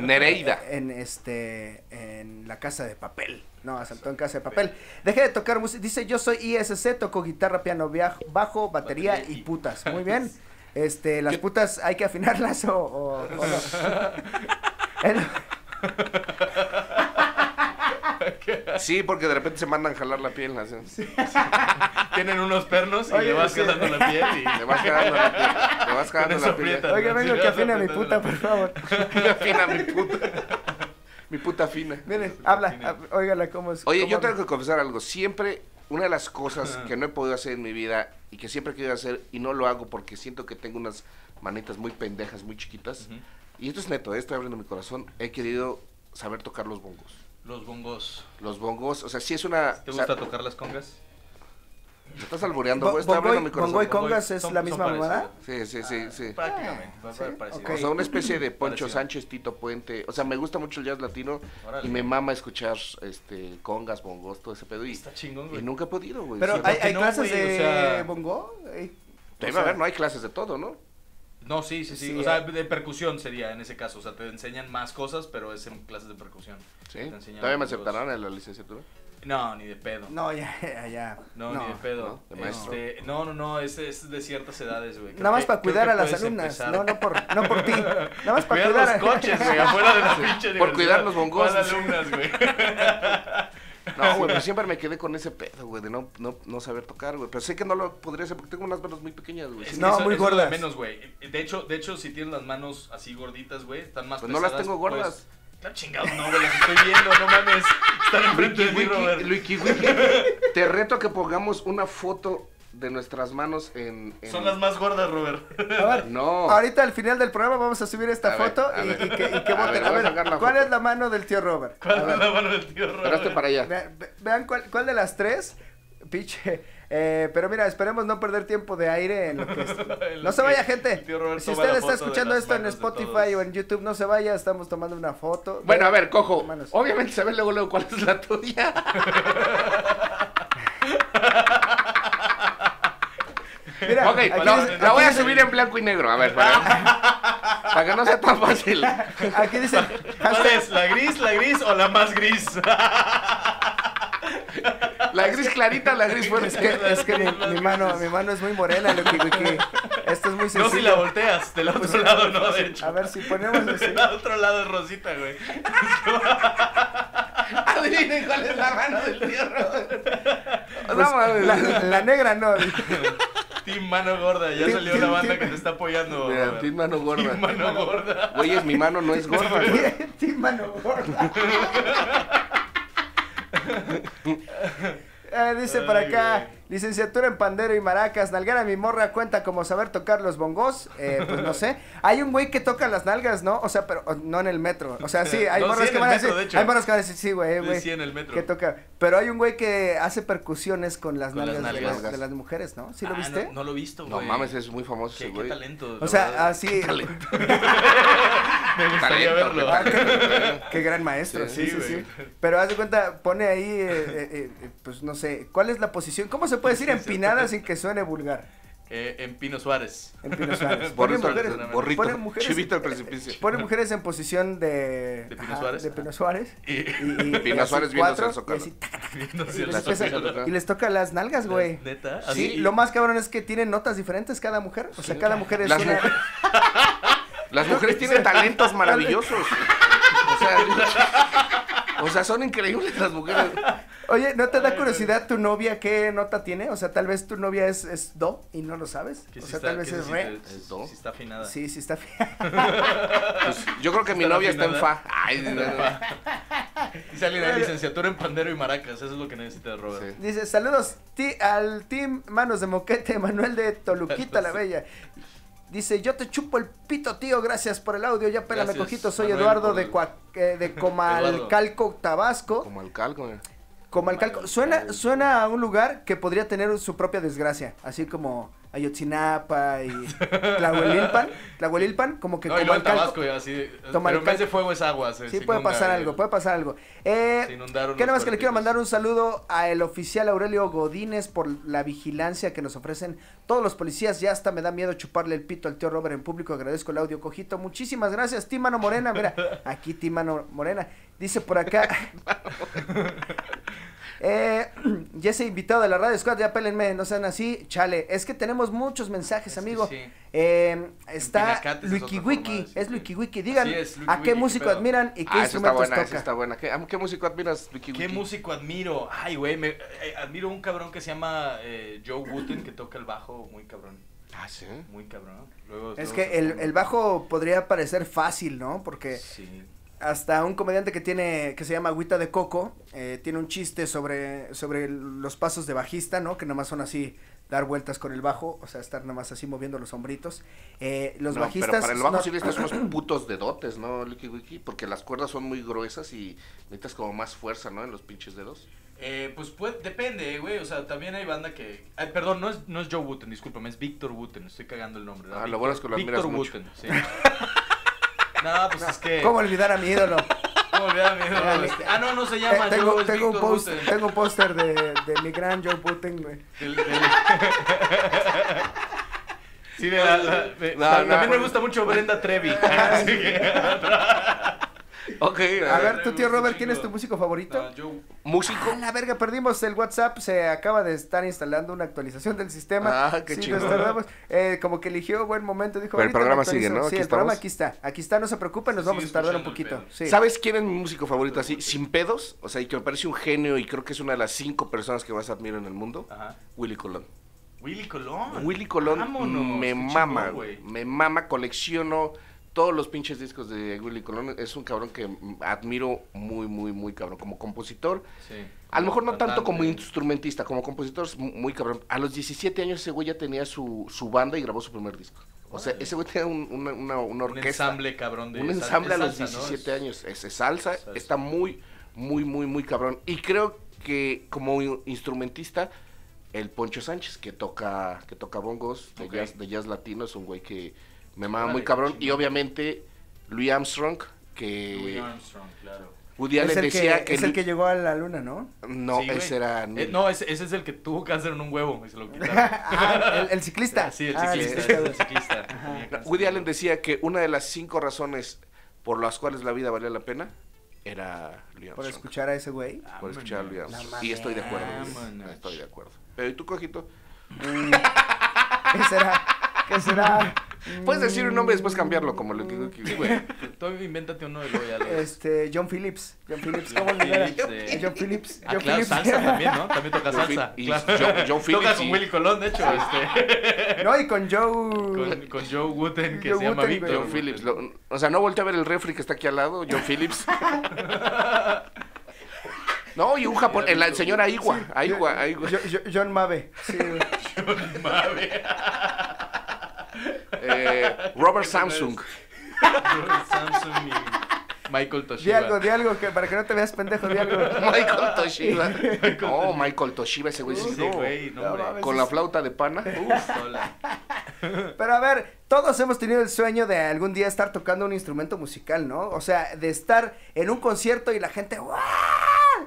Nereida. En, en este, en la Casa de Papel. No, asaltó en Casa de Papel. Dejé de tocar música, dice yo soy I S C, toco guitarra, piano, viajo, bajo, batería, batería y putas. Muy bien, este, las putas hay que afinarlas o, o, o no. el... Sí, porque de repente se mandan a jalar la piel, ¿no? Sí. Sí. Tienen unos pernos y oye, le vas sí. jalando la piel y... Le vas jalando la piel, le vas jalando la piel. Oiga, vengo que afina a mi puta, por favor. Afina a mi puta. Mi puta fina. Miren, habla, óigala cómo es. Oye, cómo yo habla. Tengo que confesar algo. Siempre, una de las cosas que no he podido hacer en mi vida y que siempre he querido hacer y no lo hago porque siento que tengo unas manitas muy pendejas, muy chiquitas. Uh-huh. Y esto es neto, ¿eh? Estoy abriendo mi corazón. He querido saber tocar los bongos. Los bongos. Los bongos, o sea, sí es una... ¿Te gusta o sea, tocar las congas? ¿Me estás alboreando, güey? Está abriendo mi corazón. ¿Bongo y congas es son, la misma mamada? Sí, sí, sí, ah, sí. Prácticamente, ah, ¿sí? Parecido. Okay. O sea, una especie de Poncho parecido. Sánchez, Tito Puente. O sea, me gusta mucho el jazz latino. Órale. Y me mama escuchar este congas, bongos, todo ese pedo. Y, está chingón, güey. Y nunca he podido, güey. Pero, sí, ¿hay, hay no, clases güey, de o sea... bongo? Debe o sea... haber, no hay clases de todo, ¿no? No, sí, sí, sí, sí, o sea, de percusión sería en ese caso, o sea, te enseñan más cosas, pero es en clases de percusión. ¿Sí? ¿Todavía me aceptarán en la licenciatura? No, ni de pedo. No, ya, ya, ya. No, no, ni de pedo. No, de este, no, no, no, es, es de ciertas edades, güey. Nada más para cuidar a las alumnas, empezar. no, no por, no por ti, nada más para cuidar a... los coches, güey, afuera de la pinche. Por cuidar los bongos. Las alumnas, güey. No, güey, pero siempre me quedé con ese pedo, güey, de no, no, no saber tocar, güey. Pero sé que no lo podría hacer porque tengo unas manos muy pequeñas, güey. No, eso, muy eso gordas. Menos, güey. De hecho, de hecho, si tienes las manos así gorditas, güey, están más pues pesadas. Pues no las tengo gordas. Pues... No, chingados, no, güey, las estoy viendo, no mames. Están enfrente de mí, Robert. Luiki Wiki, te reto a que pongamos una foto de nuestras manos en, en... Son las más gordas, Robert. A ver, no. Ahorita al final del programa vamos a subir esta a foto ver, y, y que, y que voten. A ver, a ver a ¿cuál foto. es la mano del tío Robert? ¿Cuál es la mano del tío Robert? Pero este para allá. Vean, vean cuál, cuál de las tres, pinche... Eh, pero mira, esperemos no perder tiempo de aire en lo que... No se vaya, gente. Si usted está escuchando esto en Spotify o en YouTube, no se vaya, estamos tomando una foto. Bueno, a ver, Cojo, obviamente se ve luego, luego cuál es la tuya. Mira, ok, no, dice, la voy a dice... subir en blanco y negro, a ver, para, para que no sea tan fácil. Aquí dice... ¿Cuál es? ¿La gris, la gris o la más gris? La gris clarita, la gris fuerte. Es que, es que mi, mi, mano, mi mano es muy morena, lo que, lo que... Esto es muy sencillo. No, si la volteas, del otro pues, lado no, de hecho. A ver, si ponemos... Del otro lado es rosita, güey. Adivinen cuál es la mano del tío Robert. Pues, no, la, la negra no. Team Mano Gorda, ya team, salió team, la banda team, que te está apoyando. Mira, team Mano Gorda. Team Mano, mano Gorda. Güeyes, mi mano no es gorda. Team Mano Gorda. eh, dice por acá, güey. Licenciatura en pandero y maracas, nalgar a mi morra cuenta como saber tocar los bongos, eh, pues no sé. Hay un güey que toca las nalgas, ¿no? O sea, pero o, no en el metro. O sea, sí, hay no, morras sí, que van a decir, de hay morras que van a decir, sí, güey, güey. Sí, en el metro. Que toca. Pero hay un güey que hace percusiones con las, con nalgas, las nalgas de las, de las mujeres, ¿no? ¿Sí lo ah, viste? No, no lo he visto, güey. No mames, es muy famoso ese güey. Qué talento. O sea, así. Qué talento. Me gustaría talento, verlo. Ah, qué, qué gran maestro, sí, sí, sí, sí, sí. Pero haz de cuenta, pone ahí, eh, eh, eh, pues no sé, ¿cuál es la posición? ¿Cómo se puede decir empinada sin que suene vulgar? Eh, en Pino Suárez. En Pino Suárez. Ponen mujeres, borrito, ponen mujeres, chivito al precipicio. Eh, ponen mujeres en posición de... De Pino ajá, Suárez. De Pino Suárez. Y, y, y Pino Suárez viéndose al Zócalo. Y les toca las nalgas, güey. ¿Neta? Así, sí, lo más cabrón es que tienen notas diferentes cada mujer. O sea, cada mujer es una... Las mujeres tienen talentos maravillosos. O sea, o sea, son increíbles las mujeres. Oye, ¿no te da curiosidad tu novia qué nota tiene? O sea, tal vez tu novia es, es do y no lo sabes. O sea, tal vez es re. ¿Es do? Si está afinada. Sí, sí está afinada. Pues yo creo que mi novia está en fa. Ay, no, no. Y sale la licenciatura en pandero y maracas. Eso es lo que necesita Robert. Sí. Dice, saludos ti, al team Manos de Moquete, Manuel de Toluquita la Bella. Dice, yo te chupo el pito, tío, gracias por el audio, ya pélame cojito, soy Manuel, Eduardo de, el... Coa... eh, de Comalcalco, Tabasco. Comalcalco, eh. Comalcalco. Suena, suena a un lugar que podría tener su propia desgracia, así como Ayotzinapa y Tlahuelilpan, Tlahuelilpan, como que no, Comalcalco. Tabasco, yo, así, pero en vez de fuego es agua. Se, sí, se puede inunda, pasar algo, puede pasar algo. Eh, ¿Qué nada más partidos? Que le quiero mandar un saludo al oficial Aurelio Godínez por la vigilancia que nos ofrecen todos los policías. Ya hasta me da miedo chuparle el pito al tío Robert en público. Agradezco el audio, Cojito. Muchísimas gracias, Tímano Morena. Mira, aquí Tímano Morena. Dice por acá... Eh, ya ese invitado de la radio squad, ya pélenme, no sean así, chale, es que tenemos muchos mensajes, es amigo, sí. eh, está Luiki Wiki, es, es Luiki Wiki, digan es, Luiki a Wiki, qué músico qué admiran y qué ah, instrumentos tocan. Esa está buena, ¿Qué, a ¿qué músico admiras, Luiki Wiki? ¿Qué músico admiro? Ay, güey, me, eh, admiro un cabrón que se llama eh, Joe Wooten, que toca el bajo muy cabrón. Ah, sí. Muy cabrón. Luego, es luego que el, el bajo podría parecer fácil, ¿no? Porque... Sí. Hasta un comediante que tiene, que se llama Agüita de Coco, eh, tiene un chiste sobre, sobre los pasos de bajista, ¿no? Que nomás son así, dar vueltas con el bajo, o sea, estar nomás así moviendo los hombritos. Eh, los no, bajistas... pero para el bajo no... sí necesitas unos putos dedotes, ¿no, Luiki Wiki? Porque las cuerdas son muy gruesas y necesitas como más fuerza, ¿no? En los pinches dedos. Eh, pues puede, depende, güey, o sea, también hay banda que... Ay, perdón, no es, no es Joe Wooten, discúlpame, es Víctor Wooten, estoy cagando el nombre. ¿Verdad? Ah, lo bueno es que lo admiras mucho. Víctor Wooten, sí. No, pues no, es que... ¿Cómo olvidar a mi ídolo? ¿Cómo olvidar a mi ídolo? Pues... Ah, no, no se llama eh, tengo, Joe, tengo un poster, Wooten. Tengo un póster de, de mi gran Joe Wooten, güey. El, el... Sí, de la... la de... No, también no, me no. gusta mucho Brenda Trevi. Así que... Okay, a ver, ver tu tío Robert, ¿quién es tu músico favorito? No, yo... ¿Músico? Ah, la verga, perdimos el WhatsApp, se acaba de estar instalando una actualización del sistema. Ah, qué sí, chido. Eh, como que eligió buen momento, dijo. Pero el programa sigue, ¿no? Sí, el estamos? programa aquí está, aquí está, no se preocupen, nos sí, vamos a tardar un poquito. Sí. ¿Sabes quién es mi músico favorito así, sin pedos? O sea, y que me parece un genio y creo que es una de las cinco personas que más admiro en el mundo. Ajá. Willy Colón. Willy Colón. Willy Colón. Vámonos, me mama, chico, güey. Me mama, colecciono todos los pinches discos de Willy Colón. Es un cabrón que admiro muy, muy, muy cabrón. Como compositor, sí, a lo mejor no tanto como instrumentista, como compositor es muy cabrón. A los diecisiete años ese güey ya tenía su, su banda y grabó su primer disco. O sea, ese güey tenía un, una, una, una orquesta. Un ensamble, cabrón. De un ensamble sal, a los salsa, diecisiete ¿no? años. Es, es salsa, salsa, está muy, muy, muy, muy cabrón. Y creo que como instrumentista, el Poncho Sánchez, que toca, que toca bongos, okay, de jazz, de jazz latino, es un güey que... me mama vale, muy cabrón, y obviamente Louis Armstrong, que... Louis Armstrong, claro. Woody Allen decía que... que es el que llegó a la luna, ¿no? No, sí, ese era... Eh, no, ese, ese es el que tuvo cáncer en un huevo, y se lo quitaron. Ah, el, el ciclista. Sí, el ah, ciclista, sí. el ciclista. No, Woody Allen decía que una de las cinco razones por las cuales la vida valía la pena era Louis Armstrong. Por escuchar a ese güey. Ah, por escuchar a Louis Armstrong. Y estoy de acuerdo. Ah, estoy de acuerdo. Pero ¿y tú, Cojito? ¿Qué será? ¿Qué será? Puedes decir un nombre y después cambiarlo, como lo digo aquí, güey. Tú invéntate uno de los... Este, John Phillips. John Phillips, ¿cómo le de... John Phillips. Ah, John claro, Phillips. Salsa también, ¿no? También toca salsa. Y claro. John, John Phillips. Toca con y... Willy Colón, de hecho, este. No, y con Joe... Con, con Joe Wooten, que Joe se llama Wooten, Víctor. John Phillips. Lo, o sea, no volteé a ver el refri que está aquí al lado, John Phillips. No, y un Japón, el, el señor Aiwa, sí, Aiwa, Aiwa. Yo, yo, John Mabe. Sí. John Mabe. Eh, Robert Samsung. Robert Samsung y Michael Toshiba. Di algo, di algo, que, para que no te veas pendejo, di algo. Michael Toshiba. Michael oh, Michael Toshiba, ese güey. Uh, sí, güey, no, no, con la flauta de pana. Uf, hola. Pero a ver, todos hemos tenido el sueño de algún día estar tocando un instrumento musical, ¿no? O sea, de estar en un concierto y la gente... ¡Uah!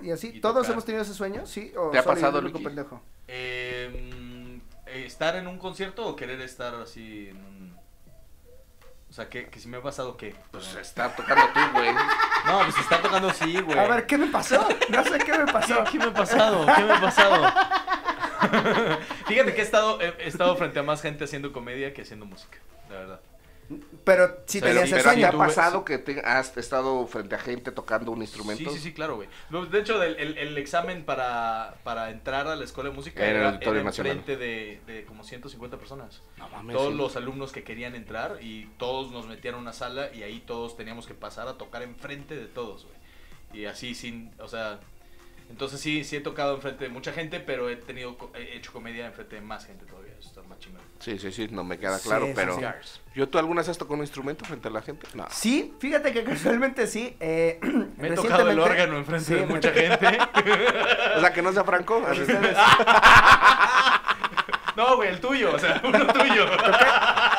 Y así, y ¿todos tocar. hemos tenido ese sueño? ¿Sí? ¿O ¿Te ha pasado, Luiki? Pendejo? Eh... ¿Estar en un concierto o querer estar así en un... O sea, que, que si me ha pasado, ¿qué? Pues estar tocando tú, güey. No, pues estar tocando sí, güey. A ver, ¿qué me pasó? No sé qué me pasó. ¿Qué, qué me ha pasado? ¿Qué me ha pasado? Fíjate que he estado, he, he estado frente a más gente haciendo comedia que haciendo música, la verdad. Pero si te ha pasado que te has estado frente a gente tocando un instrumento. Sí, sí, sí, claro, güey. De hecho, el, el, el examen para, para entrar a la escuela de música era, era, era en frente de, de como ciento cincuenta personas. No mames. Todos sí. los alumnos que querían entrar y todos nos metían a una sala y ahí todos teníamos que pasar a tocar enfrente de todos, güey. Y así sin, o sea... Entonces sí, sí he tocado enfrente de mucha gente, pero he tenido he hecho comedia enfrente de más gente todavía. Eso está más chingón. Sí, sí, sí, no me queda claro, sí, pero... Sí, sí. ¿Yo tú alguna vez has tocado un instrumento frente a la gente? No. Sí, fíjate que casualmente sí. Eh, me he tocado el órgano enfrente sí, de mucha gente. O sea, que no sea Franco. No, güey, el tuyo, o sea, uno tuyo. Toqué,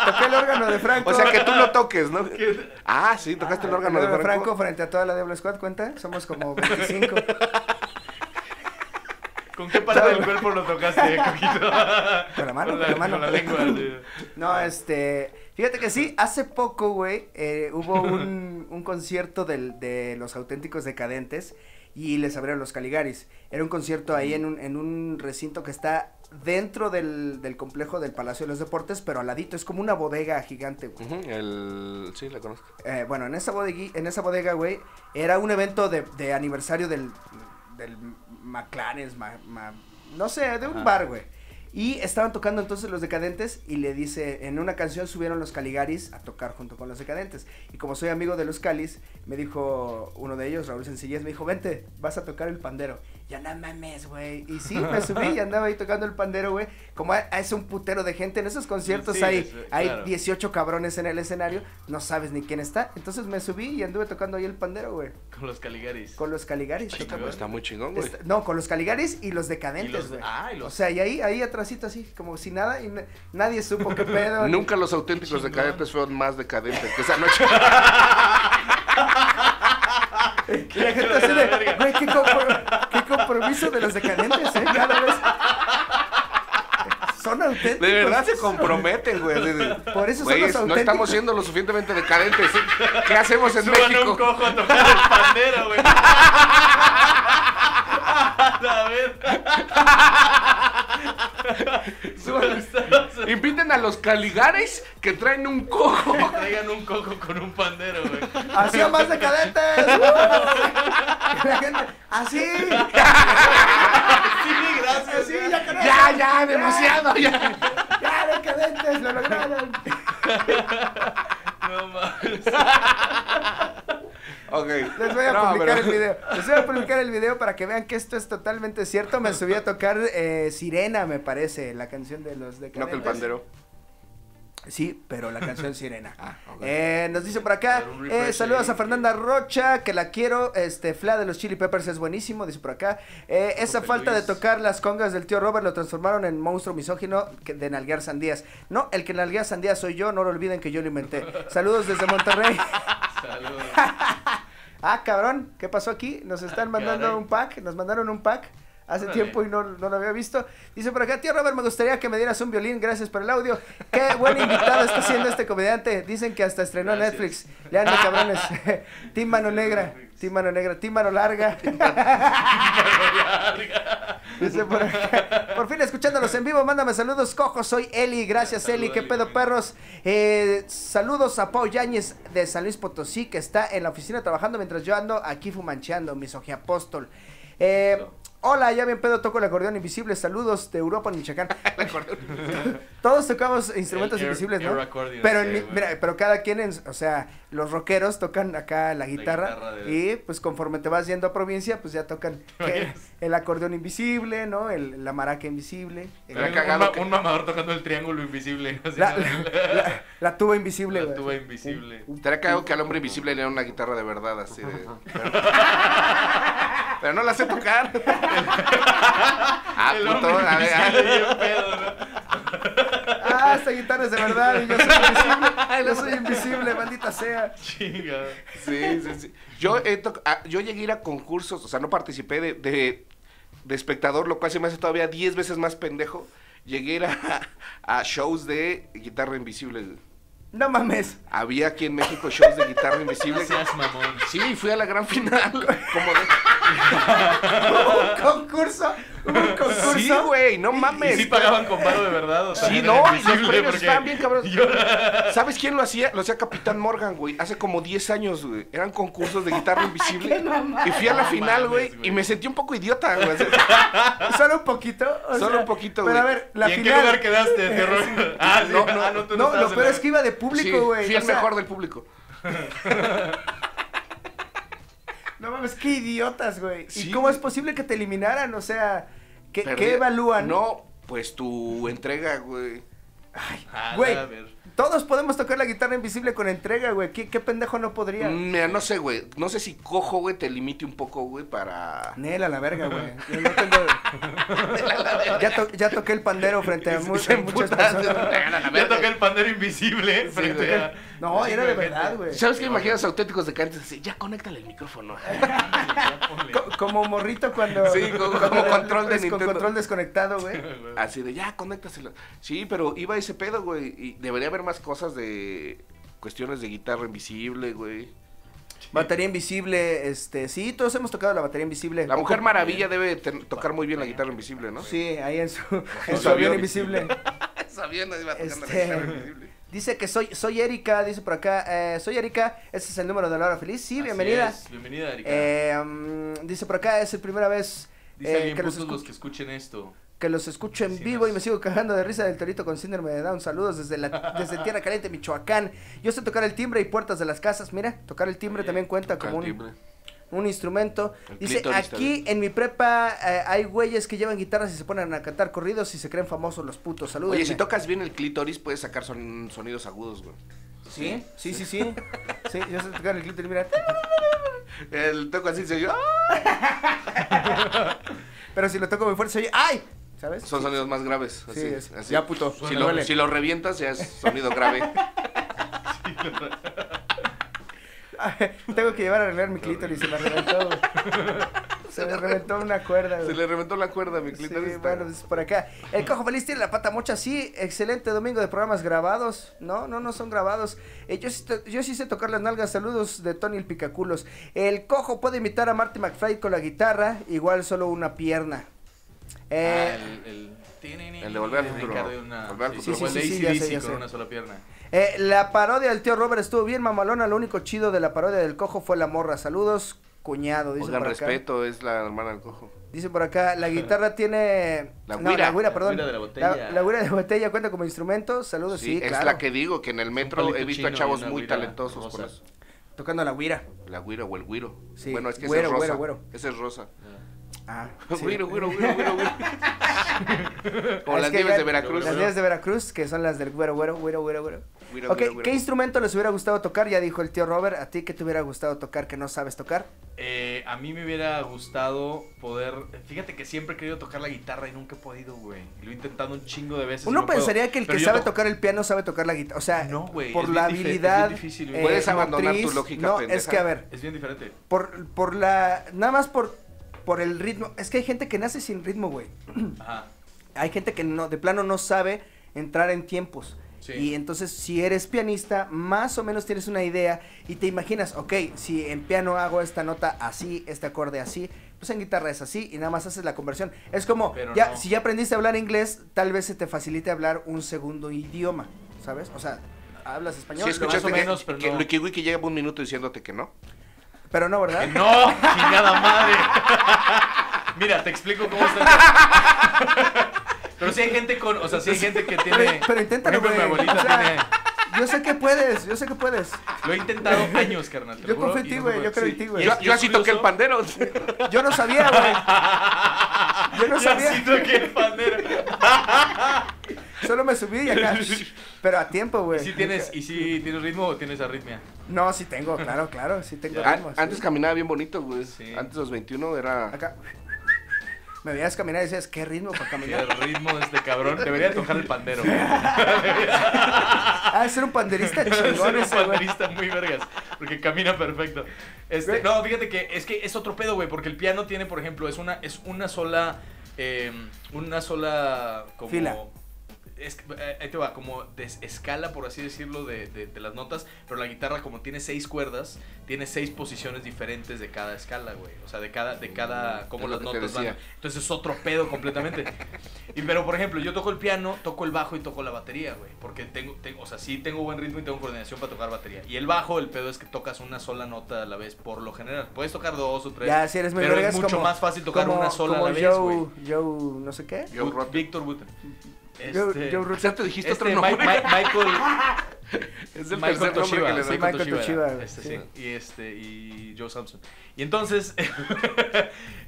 toqué el órgano de Franco. O sea, que tú lo toques, ¿no? ¿Qué? Ah, sí, tocaste ah, el órgano de Franco. Franco frente a toda la Diablo Squad, ¿cuenta? Somos como veinticinco. ¿Con qué parte del cuerpo lo tocaste, Coquito? Con la mano, con la, con la mano. Con la lengua. Sí. No, este, fíjate que sí, hace poco, güey, eh, hubo un, un concierto del, de los Auténticos Decadentes y les abrieron los Caligaris. Era un concierto ahí en un, en un recinto que está... dentro del, del complejo del Palacio de los Deportes, pero al ladito, es como una bodega gigante, güey. Uh-huh, el... Sí, la conozco. Eh, bueno, en esa, bodegui, en esa bodega, güey, era un evento de, de aniversario del, del Maclanes, ma, ma, no sé, de un ah. bar, güey. Y estaban tocando entonces los Decadentes y le dice, en una canción subieron los Caligaris a tocar junto con los Decadentes. Y como soy amigo de los Calis, me dijo uno de ellos, Raúl Sencillez, me dijo, vente, vas a tocar el pandero. Ya no mames, güey. Y sí, me subí y andaba ahí tocando el pandero, güey. Como es un putero de gente. En esos conciertos sí, sí, hay, es, hay claro. dieciocho cabrones en el escenario. No sabes ni quién está. Entonces me subí y anduve tocando ahí el pandero, güey. Con los Caligaris. Con los Caligaris. Ay, toca, está muy chingón, güey. No, con los Caligaris y los Decadentes, güey. Ah, los... O sea, y ahí, ahí atrásito así, como si nada. Y nadie supo qué pedo. Nunca los Auténticos Decadentes fueron más decadentes que esa noche. Y la gente así de, güey, qué, compro, qué compromiso de los Decadentes, ¿eh? Cada vez son auténticos. De verdad se comprometen, güey. Por eso güey, son los auténticos. No estamos siendo lo suficientemente decadentes. ¿Qué hacemos en Suban México? Un cojo a tocar el pandero, güey. A ver. Suban, inviten a los Caligares que traen un cojo. Que traigan un cojo con un pandero, güey. Así o más decadentes. ¡Uh! La gente, así. Sí, gracias. Sí, ya, ya, ya, demasiado. Ya, ya decadentes, lo lograron. No mames. Okay. Les voy a no, publicar pero... el video. Les voy a publicar el video para que vean que esto es totalmente cierto. Me subí a tocar eh, Sirena, me parece, la canción de los Decadentes. No que el pandero. Sí, pero la canción Sirena. Ah, okay. eh, nos dice por acá, eh, saludos a Fernanda Rocha, que la quiero, este, Fla de los Chili Peppers es buenísimo, dice por acá. Eh, esa Luis. Falta de tocar las congas del tío Rober lo transformaron en monstruo misógino que de nalguear sandías. No, el que nalguea sandías soy yo, no lo olviden que yo lo inventé. Saludos desde Monterrey. Saludos. Ah, cabrón, ¿qué pasó aquí? Nos están mandando Caray. un pack, nos mandaron un pack. Hace Órale. tiempo y no, no lo había visto. Dice por acá, tío Robert, me gustaría que me dieras un violín. Gracias por el audio. Qué buen invitado está siendo este comediante. Dicen que hasta estrenó Gracias. Netflix. Leanme, cabrones. Team Mano Negra. Team Mano Negra. Team Mano Larga. Team Mano Larga. Dice por acá, por fin escuchándolos en vivo. Mándame saludos, cojo. Soy Eli. Gracias, Eli. Saludos, qué pedo, Eli. Perros. Eh, saludos a Pau Yáñez de San Luis Potosí, que está en la oficina trabajando mientras yo ando aquí fumancheando. Misogiapóstol. Eh... No. Hola, ya bien pedo, toco el acordeón invisible. Saludos de Europa, Michoacán. Todos tocamos instrumentos el invisibles, air, ¿no? Air pero sí, en, mira, pero cada quien, en, o sea, los rockeros tocan acá la guitarra, la guitarra de... y pues conforme te vas yendo a provincia, pues ya tocan el, el acordeón invisible, ¿no? El, la maraca invisible. El, un, un, que... un mamador tocando el triángulo invisible. No la, la, la, la tuba invisible. La tuba invisible. Te ha cagado que al hombre invisible le dan una guitarra de verdad, así de... Pero... Pero no la sé tocar. El, ah, el puto, la vea. Ah, esta guitarra es de verdad y yo soy invisible. Ay, no soy invisible, maldita sea. Chinga. Sí, sí, sí. Yo, he to... yo llegué a ir a concursos, o sea, no participé de, de, de espectador, lo cual se me hace todavía diez veces más pendejo. Llegué a ir a, a shows de guitarra invisible. No mames. Había aquí en México shows de guitarra invisible. No seas mamón. Sí, fui a la gran final. Como de... ¿Hubo un concurso? ¿Hubo un concurso? Sí, güey, no mames. ¿Y sí pagaban con paro de verdad? O sea, sí, no, y los premios estaban bien cabrones. Yo... ¿Sabes quién lo hacía? Lo hacía Capitán Morgan, güey. Hace como diez años, güey. Eran concursos de guitarra invisible. Y fui a la no final, güey, y me sentí un poco idiota, güey. ¿Solo un poquito? O Solo sea, un poquito, güey. Pero a ver, la ¿y final... en qué lugar quedaste, terror? Ah, sí, no, no, ah, no, tú no, no lo peor es que iba de público, güey. Sí, fui el sea... mejor del público. No mames, qué idiotas, güey. Sí, ¿y cómo güey. es posible que te eliminaran? O sea, ¿qué, ¿qué evalúan? No, pues tu entrega, güey. Ay, ah, güey, a ver. Todos podemos tocar la guitarra invisible con entrega, güey. ¿Qué, qué pendejo no podría? Mira, no sé, güey. No sé si Cojo, güey, te limite un poco, güey, para... Nela, la verga, güey. Yo no tengo... Nela, la verga. Ya, to ya toqué el pandero frente a, mu a muchas personas. Nela, la verga. Ya toqué el pandero invisible sí, frente güey. a... No, era de verdad, güey. ¿Sabes qué? Imaginas Auténticos Decadentes así, ya conéctale el micrófono. Como morrito cuando... Sí, como, como control de Nintendo. Con control desconectado, güey. Así de, ya, conéctaselo. Sí, pero iba ese pedo, güey. Y debería haber más cosas de... Cuestiones de guitarra invisible, güey. Sí. Batería invisible, este... Sí, todos hemos tocado la batería invisible. La Mujer Maravilla debe tocar muy bien la guitarra invisible, ¿no? Sí, ahí en su, en su avión invisible. En su avión ahí va tocando este... la guitarra invisible. Dice que soy soy Erika, dice por acá, eh, soy Erika, ese es el número de La Hora Feliz, sí, así bienvenida. Es, bienvenida, Erika. Eh, um, dice por acá, es la primera vez dice eh, bien que los, escu los que escuchen esto. Que los escucho en sí, vivo no. y me sigo cagando de risa del torito con síndrome de Down. Saludos desde la desde Tierra Caliente, Michoacán. Yo sé tocar el timbre y puertas de las casas, mira, tocar el timbre Oye, también cuenta como un, un instrumento. El dice, aquí en mi prepa eh, hay güeyes que llevan guitarras y se ponen a cantar corridos y se creen famosos los putos. Saludos. Oye, si tocas bien el clítoris puedes sacar son, sonidos agudos, güey. ¿Sí? Sí, sí, sí, sí. Sí, yo sé tocar el clítoris, mira. El toco así se oye. Pero si lo toco muy fuerte se oye, ¡ay! ¿Sabes? Son sonidos más graves, así, sí, así. Ya, puto. Si Suena, lo, vale. si lo revientas ya es sonido grave. Sí, tengo que llevar a arreglar mi clítoris, se me reventó. Se me reventó una cuerda, güey. Se le reventó la cuerda a mi clítoris. Sí, bueno, es por acá. El Cojo Feliz tiene la pata mocha, sí. Excelente domingo de programas grabados. No, no, no son grabados. Eh, yo, sí yo sí sé tocar las nalgas. Saludos de Tony el Picaculos. El Cojo puede imitar a Marty McFly con la guitarra. Igual solo una pierna. Eh, ah, el, el, el de Volver al Futuro. Sí, sí, sí, ya sé, ya sé. Con una sola pierna. Eh, la parodia del tío Rober estuvo bien mamalona, lo único chido de la parodia del Cojo fue la morra. Saludos, cuñado, dice Oigan, por acá. respeto, es la hermana del Cojo. Dice por acá, la guitarra tiene... La güira. No, la güira, perdón. La güira de la botella. La güira de botella cuenta como instrumento, saludos, sí, sí es claro. la que digo, que en el metro he visto a chavos muy talentosos con eso. Tocando la güira. La güira o el güiro. Sí. Bueno, es que güero, ese es rosa. Güero, güero. Ese es rosa. Yeah. Ah, sí. güiro, güiro, güiro, güiro, güiro. Como las nieves de Veracruz. Las nieves de Veracruz, que son las del güero, güero, güero, güero, güero. güiro, okay, güiro, ¿qué güiro. instrumento les hubiera gustado tocar? Ya dijo el tío Robert, ¿a ti qué te hubiera gustado tocar que no sabes tocar? Eh, a mí me hubiera gustado poder, fíjate que siempre he querido tocar la guitarra y nunca he podido, güey. Lo he intentado un chingo de veces. Uno no pensaría puedo. que el Pero que sabe to tocar el piano sabe tocar la guitarra, o sea, no, güey, por la habilidad. Difícil, difícil, eh, puedes abandonar motriz, tu lógica. No, pendeja. es que a ver. Es bien diferente. Por, por la, nada más por... Por el ritmo, es que hay gente que nace sin ritmo, güey. Ajá. Hay gente que no, de plano no sabe entrar en tiempos. Sí. Y entonces, si eres pianista, más o menos tienes una idea y te imaginas, ok, si en piano hago esta nota así, este acorde así, pues en guitarra es así y nada más haces la conversión. Es como, Pero ya, no. si ya aprendiste a hablar inglés, tal vez se te facilite hablar un segundo idioma, ¿sabes? O sea, hablas español. Sí, escuchaste más o menos, que, pero que no. Luiki Wiki llega un minuto diciéndote que no. Pero no, ¿verdad? ¡No! ¡Chingada madre! Mira, te explico cómo está. Pero si sí hay gente con... O sea, si sí hay gente que tiene... Pero, pero inténtalo, güey. O sea, tiene... Yo sé que puedes, yo sé que puedes. Lo he intentado años, carnal. Yo confío en ti, güey. Yo creo en ti, güey. Yo así toqué el pandero. Yo no sabía, güey. Yo no sabía. Yo así toqué el pandero. Solo me subí y acá... Pero a tiempo, güey. ¿Y si tienes, y si tienes ritmo o tienes arritmia? No, sí tengo, claro, claro, sí tengo ritmo. Sí. Antes caminaba bien bonito, güey. Sí. Antes los veintiuno era... Acá. Me veías caminar y decías, ¿qué ritmo para caminar? ¿Qué ritmo de este cabrón? Debería tocar el pandero. Ah, ser un panderista chingón. Es un panderista muy vergas, porque camina perfecto. Este, no, fíjate que es que es otro pedo, güey, porque el piano tiene, por ejemplo, es una, es una sola... Eh, una sola... Como, fila. Es, ahí te va, como de escala, por así decirlo, de, de, de las notas. Pero la guitarra, como tiene seis cuerdas, tiene seis posiciones diferentes de cada escala, güey. O sea, de cada, de cada, como las notas van. Entonces es otro pedo completamente. Y pero, por ejemplo, yo toco el piano, toco el bajo y toco la batería, güey. Porque tengo, tengo, o sea, sí tengo buen ritmo y tengo coordinación para tocar batería. Y el bajo, el pedo es que tocas una sola nota a la vez, por lo general. Puedes tocar dos o tres. Ya, si eres pero es mucho como, más fácil tocar como, una sola como a la vez, güey. Yo, no sé qué. Yo, Víctor Wooten. Este, yo, yo, ya te dijiste este otro nombre. Mike, Mike, Michael Es el Mike Toshiba, que le sí, Mike Toshiba, este, sí. Sí. Y este y Joe Samson. Y entonces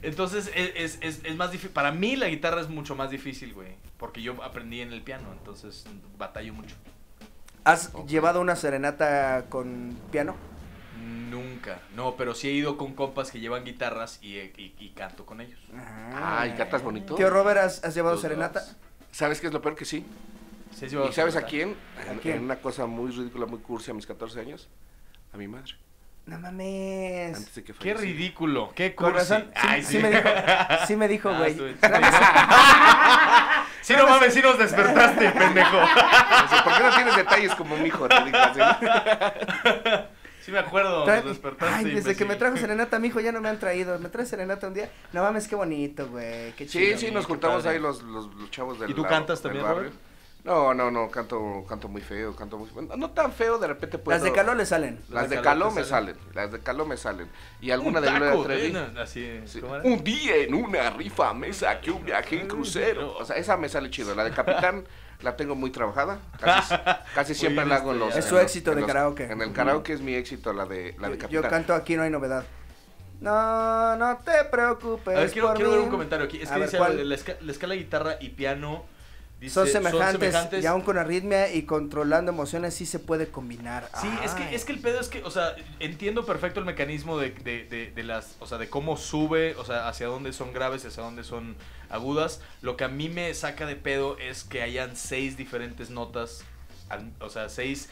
entonces es, es, es más difícil. Para mí la guitarra es mucho más difícil, güey, porque yo aprendí en el piano, entonces batallo mucho. ¿Has okay. llevado una serenata con piano? Nunca, no, pero sí he ido con compas que llevan guitarras y, y, y canto con ellos. Ah, ah, y cantas bonito. Tío Robert, ¿has, has llevado Los serenata? Dos. ¿Sabes qué es lo peor? Que sí. sí ¿Y sabes serenata. a quién? ¿A en, quién? En una cosa muy ridícula, muy cursi, a mis catorce años, a mi madre. No mames. Antes de que qué ridículo, qué cursi. Sí, Ay, sí. sí me dijo, sí me dijo, güey. Ah, Sí, no mames, sí nos despertaste, pendejo. O sea, ¿por qué no tienes detalles como mi hijo? Te digo así. Sí me acuerdo, Tra... nos despertaste. Ay, desde imbécil. que me trajo serenata, mi hijo, ya no me han traído. ¿Me traes serenata un día? No mames, qué bonito, güey, qué chido. Sí, sí, güey, nos juntamos padre. ahí los, los, los chavos del barrio. ¿Y tú lado, cantas también, Robert? No, no, no, canto canto muy feo, canto muy feo. No tan feo, de repente puedo... Las de Caló le salen. Las de Caló me salen. salen, las de Caló me salen. Y alguna de Brenda Trevi. Así, sí. Un día en una rifa me saqué un viaje en crucero. O sea, esa me sale chido. La de Capitán la tengo muy trabajada. Casi, casi siempre la hago en los... Es su éxito de karaoke. En el karaoke es mi éxito, la de la de Capitán. Yo canto Aquí no hay novedad. No, no te preocupes. A ver, quiero ver un comentario aquí. Es que dice la escala de guitarra y piano... Dice, son, semejantes, son semejantes y aún con arritmia y controlando emociones sí se puede combinar. Sí, Ay. es que es que el pedo es que, o sea, entiendo perfecto el mecanismo de, de, de, de las, o sea, de cómo sube, o sea, hacia dónde son graves y hacia dónde son agudas. Lo que a mí me saca de pedo es que hayan seis diferentes notas, o sea, seis...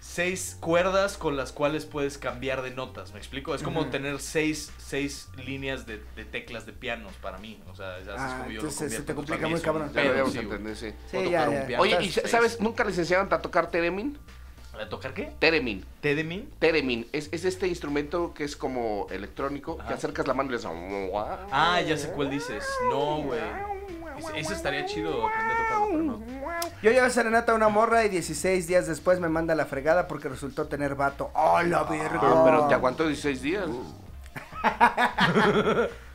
seis cuerdas con las cuales puedes cambiar de notas, ¿me explico? Es como uh-huh. tener seis, seis líneas de, de teclas de pianos para mí, o sea, ya ah, como yo entonces lo se te complica muy cabrón. Ya lo habíamos entendido, sí. sí ya, ya. Piano, Oye, ¿y seis. sabes? ¿Nunca les enseñaron a tocar teremin? ¿A tocar qué? Teremin. ¿Teremin? Teremin. Es, es este instrumento que es como electrónico, Ajá. que acercas la mano y le haces... Ah, ya sé cuál dices. No, güey. Ese estaría chido aprender a tocarlo, pero no. Yo llevé serenata a una morra y dieciséis días después me manda la fregada porque resultó tener vato. ¡Oh, la verga! Pero, pero te aguantó dieciséis días. Uh.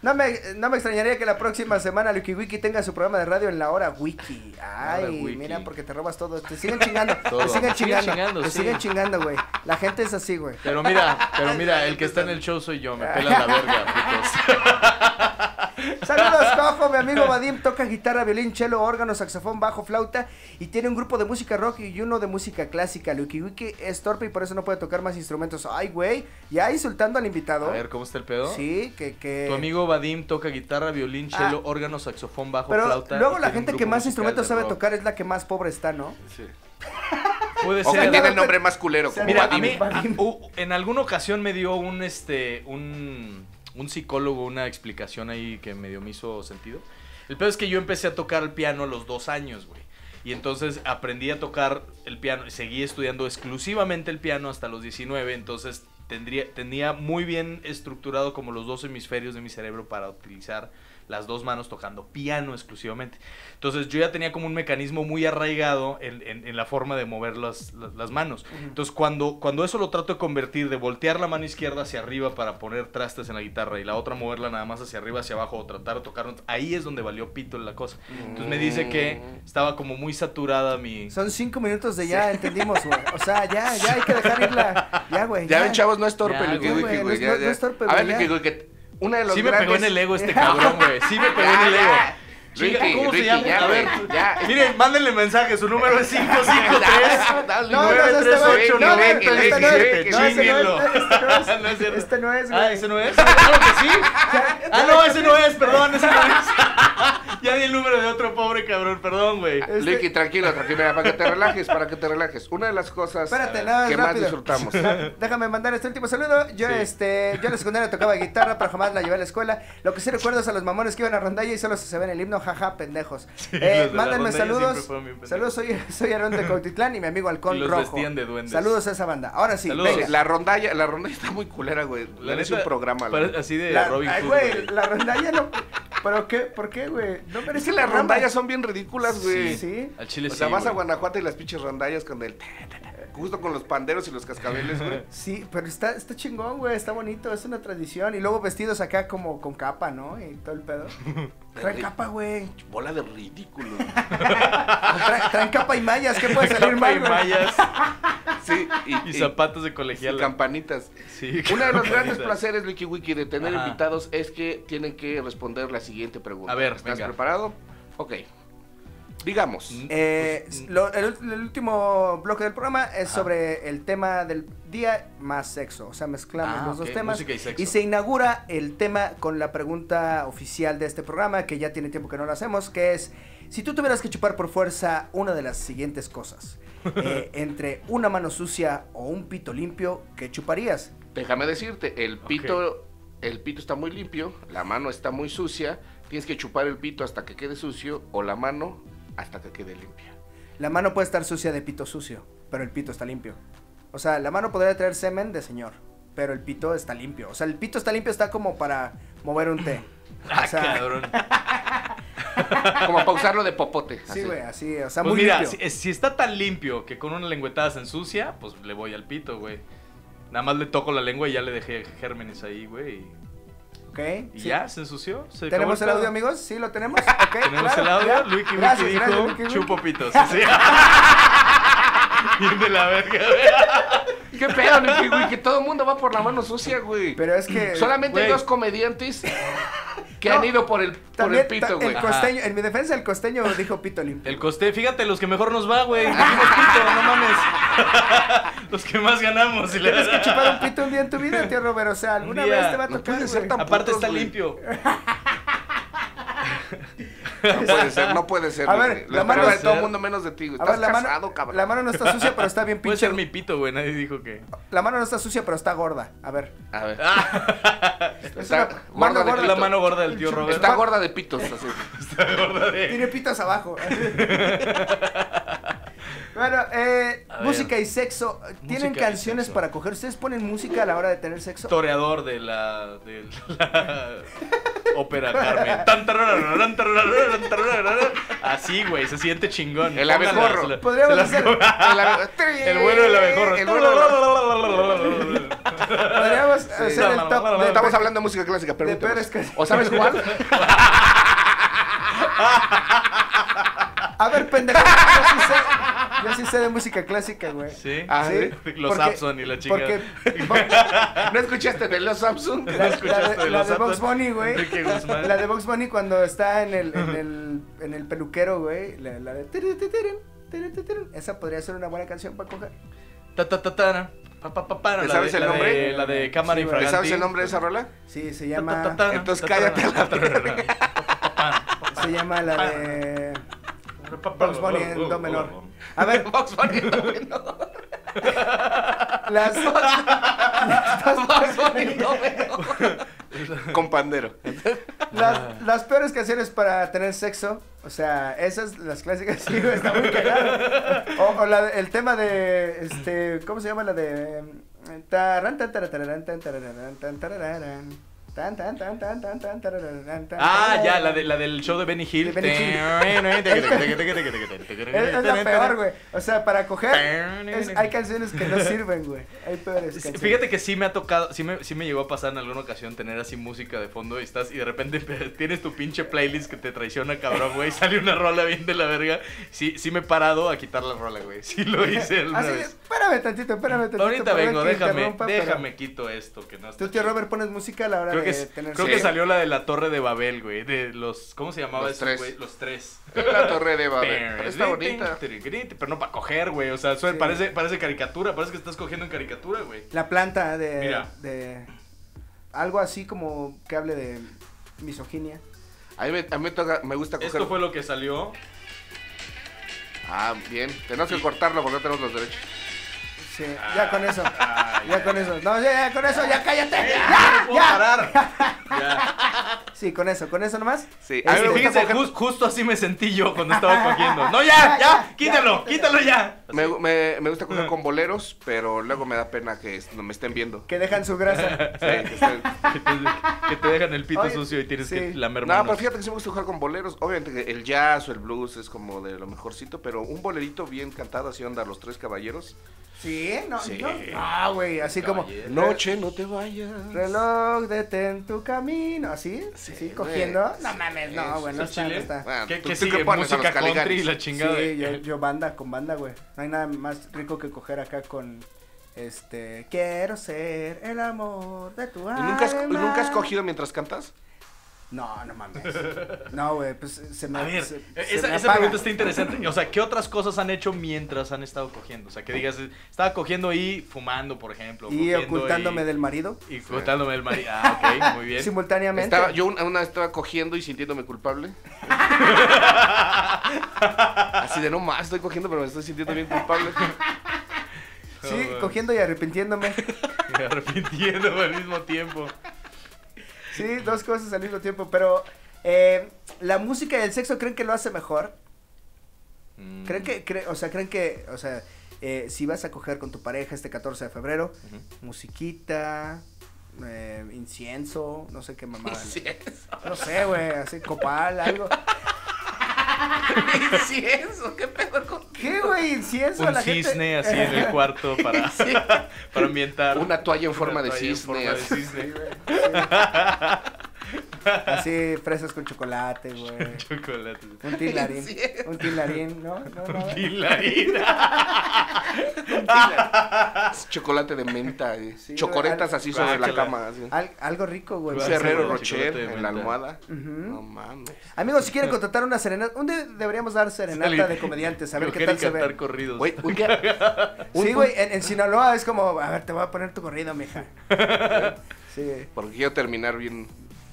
no, me, no me extrañaría que la próxima semana Luiki Wiki tenga su programa de radio en La Hora Wiki. Ay, Hora Wiki. Mira, porque te robas todo. Te siguen chingando, todo. te siguen chingando, chingando te sí. siguen chingando, güey. La gente es así, güey. Pero mira, pero mira, el que está en el show soy yo, me pela la verga, putos. Saludos, Cojo, mi amigo Vadim toca guitarra, violín, cello, órgano, saxofón, bajo, flauta y tiene un grupo de música rock y uno de música clásica. Luiki Wiki es torpe y por eso no puede tocar más instrumentos. Ay, güey, ya insultando al invitado. A ver, ¿cómo está el pedo? Sí, que, que... Tu amigo Vadim toca guitarra, violín, cello, ah, órgano, saxofón, bajo, pero flauta. Pero luego la gente que más instrumentos sabe rock. tocar es la que más pobre está, ¿no? Sí. Puede ser. O que tiene el nombre más culero. Como Mira, Vadim. a mí, a, uh, en alguna ocasión me dio un, este, un, un psicólogo una explicación ahí que medio me hizo sentido. El pedo es que yo empecé a tocar el piano a los dos años, güey. Y entonces aprendí a tocar el piano, seguí estudiando exclusivamente el piano hasta los diecinueve, entonces... Tendría, tenía muy bien estructurado como los dos hemisferios de mi cerebro para utilizar las dos manos tocando piano exclusivamente. Entonces yo ya tenía como un mecanismo muy arraigado en, en, en la forma de mover las, las, las manos. Entonces cuando, cuando eso lo trato de convertir, de voltear la mano izquierda hacia arriba para poner trastes en la guitarra y la otra moverla nada más hacia arriba, hacia abajo o tratar de tocar, ahí es donde valió pito la cosa. Entonces me dice que estaba como muy saturada mi... Son cinco minutos de ya, sí. entendimos, güey. O sea, ya, ya hay que dejar irla. Ya, güey. Ya, ya ven, chavos, no es torpe, Luiki Wiki, güey. No es torpe, güey. A ver, Luiki Wiki, una de los Sí grandes... me pegó en el ego este cabrón, güey. Sí me pegó en el ego. Ricky, ¿cómo Ricky, se llama? Ya, a ver, ya. Miren, mándenle mensaje, su número es cinco cinco tres nueve tres ocho nueve nueve siete. Chíguenlo. Este no es, güey. Ah, ¿ese no es? Claro que sí. Ah, no, ese no es, perdón, ese no es. Ya di el número de otro pobre cabrón, perdón, güey. Ricky, tranquilo, tranquilo, para que te relajes, para que te relajes. Una de las cosas que más disfrutamos. Déjame mandar este último saludo. Yo, este, yo en la secundaria tocaba guitarra, pero jamás la llevé a la escuela. Lo que sí recuerdo es a los mamones que iban a rondalla y solo se ven el himno. Jaja, pendejos. Sí, eh, mándenme saludos. Saludos, soy, soy Aarón de Cautitlán y mi amigo Halcón los Rojo. De duendes. Saludos a esa banda. Ahora sí, venga. La rondalla, la rondalla está muy culera, güey. La neta, es un programa. Para, así de la, Robin Hood. Güey, güey, la rondalla no. ¿Pero qué? ¿Por qué, güey? No merece. Es que las rondallas son bien ridículas, güey. Sí, sí. Al chile o sea, sí, vas güey. a Guanajuato y las pinches rondallas con el. justo con los panderos y los cascabeles, güey. Sí, pero está, está chingón, güey, está bonito, es una tradición. Y luego vestidos acá como con capa, ¿no? Y todo el pedo. Traen capa, güey. Bola de ridículo. Tra, traen capa y mallas, ¿qué puede salir mal, güey? Capa y mallas. Sí, y, y zapatos de colegial. Y campanitas. Sí, uno de los grandes placeres, Luiki Wiki, de tener Ajá. invitados es que tienen que responder la siguiente pregunta. A ver, ¿estás venga. preparado? Ok. Digamos. Eh, lo, el, el último bloque del programa es Ajá. sobre el tema del día más sexo. O sea, mezclamos ah, los okay. dos temas. Música y sexo. Y se inaugura el tema con la pregunta oficial de este programa, que ya tiene tiempo que no la hacemos, que es, si tú tuvieras que chupar por fuerza una de las siguientes cosas, eh, entre una mano sucia o un pito limpio, ¿qué chuparías? Déjame decirte, el pito, okay. el pito está muy limpio, la mano está muy sucia, tienes que chupar el pito hasta que quede sucio o la mano... hasta que quede limpia. La mano puede estar sucia de pito sucio, pero el pito está limpio. O sea, la mano podría traer semen de señor, pero el pito está limpio. O sea, el pito está limpio, está como para mover un té. Ah, o sea, cabrón. Como para usarlo de popote. Sí, güey, así. así, o sea, pues muy mira, limpio. Mira, si, si está tan limpio que con una lengüetada se ensucia, pues le voy al pito, güey. Nada más le toco la lengua y ya le dejé gérmenes ahí, güey. Okay, y sí. ya, se ensució. Se ¿Tenemos el audio, amigos? Sí, lo tenemos. Okay, tenemos claro, el audio. Ya. Luiki Wiki dijo: gracias, Luiki Wiki. Chupo pitos. ¿Sí? Bien de la verga, güey. Qué pedo, Luiki Wiki. Todo el mundo va por la mano sucia, güey. Pero es que. Solamente hay dos comediantes que no, han ido por el, por el pito, güey. El costeño, en mi defensa, el costeño dijo pito limpio. El costeño, fíjate, los que mejor nos va, güey. Dijimos pito, no mames. Los que más ganamos. Si tienes que chupar un pito un día en tu vida, tío Rober. O sea, alguna vez te va a tocar. No ser tan aparte putos, está güey. Limpio. No puede ser, no puede ser. A ver, la mano de todo el mundo menos de ti, güey. Estás casado, cabrón. La mano no está sucia, pero está bien pinche. Puede ser mi pito, güey. Nadie dijo que. La mano no está sucia, pero está gorda. A ver. A ver. Ah. Es una gorda gorda. La mano gorda del tío Rober. Está gorda de pitos. Así. Está gorda de. Tiene pitos abajo. Bueno, eh, música y sexo. ¿Tienen música canciones sexo. Para coger? ¿Ustedes ponen música a la hora de tener sexo? Toreador de la, de la ópera Carmen. Tan, tarararán, tarararán, tarararán. Así, güey, se siente chingón. El abejorro. Podríamos las, hacer el, el vuelo del abejorro. El vuelo. Podríamos sí. hacer no, el top. No, no, no, estamos hablando de música clásica, pero ¿o sabes cuál? A ver, pendejo. No sé. Yo sí sé de música clásica, güey. Sí, ah, ¿sí? Los porque, Samson y la chica. Porque, ¿no escuchaste de los Samson? La, ¿No escuchaste la de, de, la de Box Bunny, güey. La de Box Bunny cuando está en el, en el, en el peluquero, güey. La, la de. Esa podría ser una buena canción para coger. Ta ta ta ta. Pa, pa, pa, pa, no, ¿le sabes de, el nombre? La de, la de cámara sí, infragante. ¿Le sabes el nombre de esa rola? Sí, se llama. Ta, ta, ta, ta, entonces cállate ta, ta, ta, la verga. Se llama la de. Box Bunny en do menor. A ver, Box Bunny en do menor. Las Box Bunny en do menor. Con pandero. Las, las peores canciones para tener sexo. O sea, esas, las clásicas, sí, está muy cagado. O, o la, el tema de, este, ¿cómo se llama? La de... Taran, tan, tararán, tan, tararán, tan, tararán. Tan, tan, tan, tan, tan, tan, tan, tan, ah, ya, la, de, la del show de Benny Hill. De Benny Hill. es, es la peor, güey. O sea, para coger, es, hay canciones que no sirven, güey. Hay peores canciones. Fíjate que sí me ha tocado, sí me, sí me llegó a pasar en alguna ocasión tener así música de fondo y estás, y de repente tienes tu pinche playlist que te traiciona, cabrón, güey. Sale una rola bien de la verga. Sí, sí me he parado a quitar la rola, güey. Sí lo hice alguna así, vez. Espérame tantito, espérame tantito. Ahorita vengo, déjame, déjame, quito esto que no está. Tú, tío Robert, pones música a la hora. Creo, que, tener creo que salió la de la Torre de Babel, güey. De los, ¿cómo se llamaba eso, güey? Los tres. La Torre de Babel. Pero está bonita. Pero no para coger, güey. O sea, suena, sí. parece, parece caricatura. Parece que estás cogiendo en caricatura, güey. La planta de, mira. de... Algo así como que hable de misoginia. A mí me, a mí me, toca, me gusta coger. Esto fue lo que salió. Ah, bien. Tenemos sí. que cortarlo porque no tenemos los derechos. Sí, ya con eso, ah, ya, ya con eso, no, ya, ya con eso, ya cállate, ya, ya, no ya. Parar. ya. Sí, con eso, con eso nomás. Sí, a ver, fíjense, just, justo así me sentí yo cuando estaba cogiendo. No, ya, ya, ya quítalo, ya, quítalo ya. Me, me, me gusta coger con boleros, pero luego me da pena que me estén viendo. Que dejan su grasa. Sí, que, estén... que, te, que te dejan el pito Oye, sucio y tienes sí. que lamer manos. No, pero fíjate que sí me gusta jugar con boleros. Obviamente el jazz o el blues es como de lo mejorcito, pero un bolerito bien cantado así onda Los Tres Caballeros. Sí, no, sí. no. Ah, güey, así como. Noche, no te vayas. Reloj, detén tu camino. Así, sí, así, cogiendo. Wey. No mames, no, güey, no está, no está. Bueno, ¿Qué, ¿tú, qué sigue? ¿Qué pones? Música a los country y la chingada. Sí, de... yo, yo banda, con banda, güey. No hay nada más rico que coger acá con. Este. Quiero ser el amor de tu alma. ¿Y nunca has, nunca has cogido mientras cantas? No, no mames. No, güey, pues se me... A ver, se, esa, se me esa pregunta está interesante. O sea, ¿qué otras cosas han hecho mientras han estado cogiendo? O sea, que digas, estaba cogiendo y fumando, por ejemplo. Y ocultándome y, del marido. Y ocultándome sí. del marido. Ah, ok, muy bien. Simultáneamente. Estaba, yo una, una estaba cogiendo y sintiéndome culpable. Así de no más, estoy cogiendo, pero me estoy sintiendo bien culpable. Sí, oh, cogiendo y arrepintiéndome. Y arrepintiéndome al mismo tiempo. Sí, dos cosas al mismo tiempo, pero eh, la música y el sexo, ¿creen que lo hace mejor? Mm. ¿Creen que, cre, o sea, creen que, o sea, eh, si vas a coger con tu pareja este catorce de febrero, uh-huh. musiquita, eh, incienso, no sé qué mamada. ¿Incienso? No sé, güey, así, copal, algo. Incienso, qué pedo contigo. ¿Qué, güey? Incienso. Un la cisne gente... así en el cuarto para, sí. para ambientar. Una toalla en forma, de cisne, en forma de cisne. Sí, sí. Así, fresas con chocolate, güey. Chocolate. Un tilarín. Un tilarín, ¿no? no, no Un tilarín. Un tilarín. Chocolate de menta. Eh. Sí, Chocoretas así sobre la cama. Así. Al, algo rico, güey. Un Ferrero Rocher en la almohada. Uh-huh. No mames. Amigos, si quieren contratar una serenata, un día deberíamos dar serenata Salí. de comediantes. A ver qué tal se ve. Corridos. Wey, un día... un, sí, güey, en, en Sinaloa es como, a ver, te voy a poner tu corrido, mija. Sí. Porque quiero terminar bien...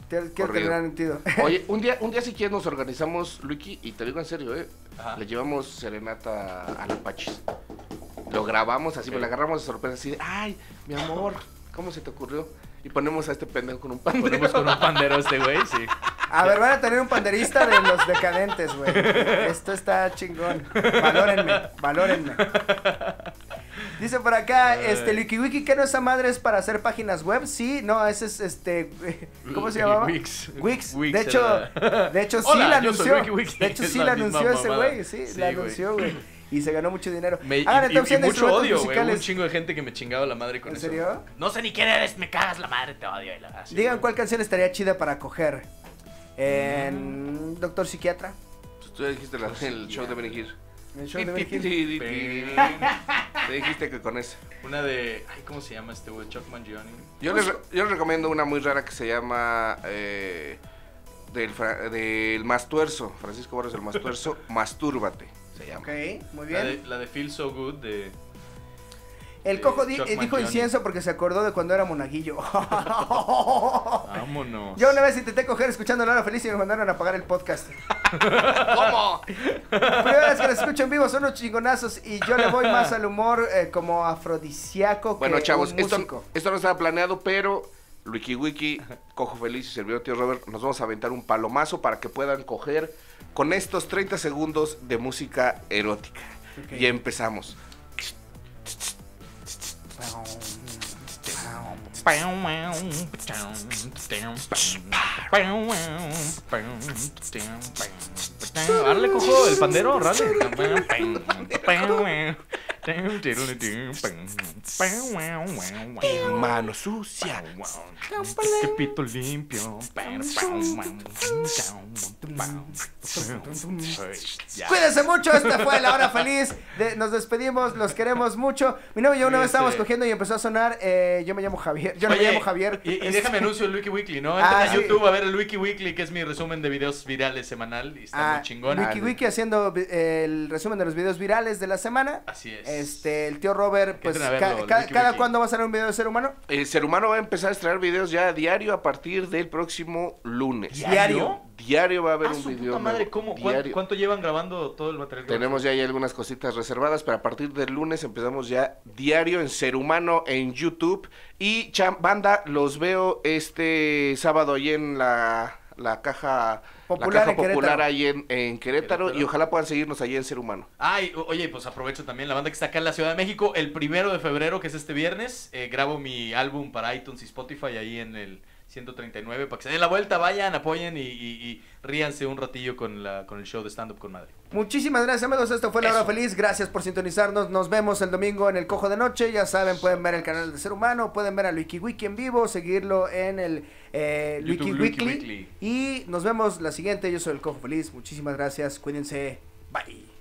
Quiero terminar mentido. Oye, un día, un día si quieres nos organizamos, Luiki, y te digo en serio, eh. Ajá. Le llevamos serenata a los Pachis. Lo grabamos así, okay. Pues le agarramos de sorpresa así de, ay, mi amor, ¿cómo se te ocurrió? Y ponemos a este pendejo con un pandero. Ponemos con un pandero a este güey, sí. A ver, van a tener un panderista de los decadentes, güey. Esto está chingón. Valórenme, valórenme. Dice por acá, este, Luiki Wiki, ¿qué no esa madre es para hacer páginas web? Sí, no, ese es, este, ¿cómo se llamaba? Wix. Wix, de hecho, de hecho sí la anunció, de hecho sí la anunció ese güey, sí, la anunció, güey, y se ganó mucho dinero. Ah, y mucho odio, güey, un chingo de gente que me chingaba la madre con eso. ¿En serio? No sé ni quién eres, me cagas la madre, te odio. Digan cuál canción estaría chida para coger. Doctor Psiquiatra. Tú dijiste el show de Benny Hill. Te dijiste que con esa. Una de... Ay, ¿cómo se llama este güey? Chuck Mangione. Yo les, yo les recomiendo una muy rara que se llama... Eh, del, del Más Tuerzo. Francisco Barros, el Más Tuerzo. Mastúrbate, se llama. Ok, muy bien. La de, la de Feel So Good de... El Cojo di dijo incienso porque se acordó de cuando era monaguillo. Vámonos. Yo una vez intenté coger escuchando La Hora Feliz y me mandaron a apagar el podcast. ¿Cómo? La primera vez que los escucho en vivo son unos chingonazos y yo le voy más al humor eh, como afrodisíaco. Bueno, que chavos, un músico. Esto, esto no estaba planeado, pero Luiki Wiki, Cojo Feliz y servidor Tío Robert, nos vamos a aventar un palomazo para que puedan coger con estos treinta segundos de música erótica. Okay. Y empezamos. Arle, cojo el pandero, rale. Mano sucia. Que pito limpio. Cuídense mucho, esta fue La Hora Feliz. De, nos despedimos, los queremos mucho. Mi novio y yo una vez estábamos cogiendo y empezó a sonar. Eh, yo me llamo Javier. Yo no Oye, me llamo Javier. Y, y déjame anuncio el Luiki Weekly, ¿no? Entra ah, a YouTube sí. a ver el Luiki Weekly, que es mi resumen de videos virales semanal. Y está ah, muy chingón. Luiki Wiki haciendo eh, el resumen de los videos virales de la semana. Así es. Este, el tío Robert, pues, verlo, ca Wiki ca ¿cada Wiki. cuándo va a salir un video de Ser Humano? El Ser Humano va a empezar a estrenar videos ya a diario a partir del próximo lunes. ¿Diario? Diario va a haber ah, un su video. Puta madre, ¿cómo? ¿Cuánto, ¿Cuánto llevan grabando todo el material? Tenemos ya ahí algunas cositas reservadas, pero a partir del lunes empezamos ya diario en Ser Humano, en YouTube. Y cham, banda, los veo este sábado ahí en la... La caja popular, la caja popular en ahí en, en Querétaro, Querétaro, y ojalá puedan seguirnos allí en Ser Humano. Ay, ah, oye, pues aprovecho también la banda que está acá en la Ciudad de México. El primero de febrero, que es este viernes, eh, grabo mi álbum para iTunes y Spotify ahí en el ciento treinta y nueve, para que se den la vuelta, vayan, apoyen y, y, y ríanse un ratillo con, la, con el show de stand-up con madre. Muchísimas gracias, amigos, esto fue La Hora Feliz, gracias por sintonizarnos, nos vemos el domingo en el Cojo de Noche, ya saben, pueden ver el canal de Ser Humano, pueden ver a Luiki Wiki en vivo, seguirlo en el eh, Luiki Wiki, y nos vemos la siguiente, yo soy el Cojo Feliz, muchísimas gracias, cuídense, bye.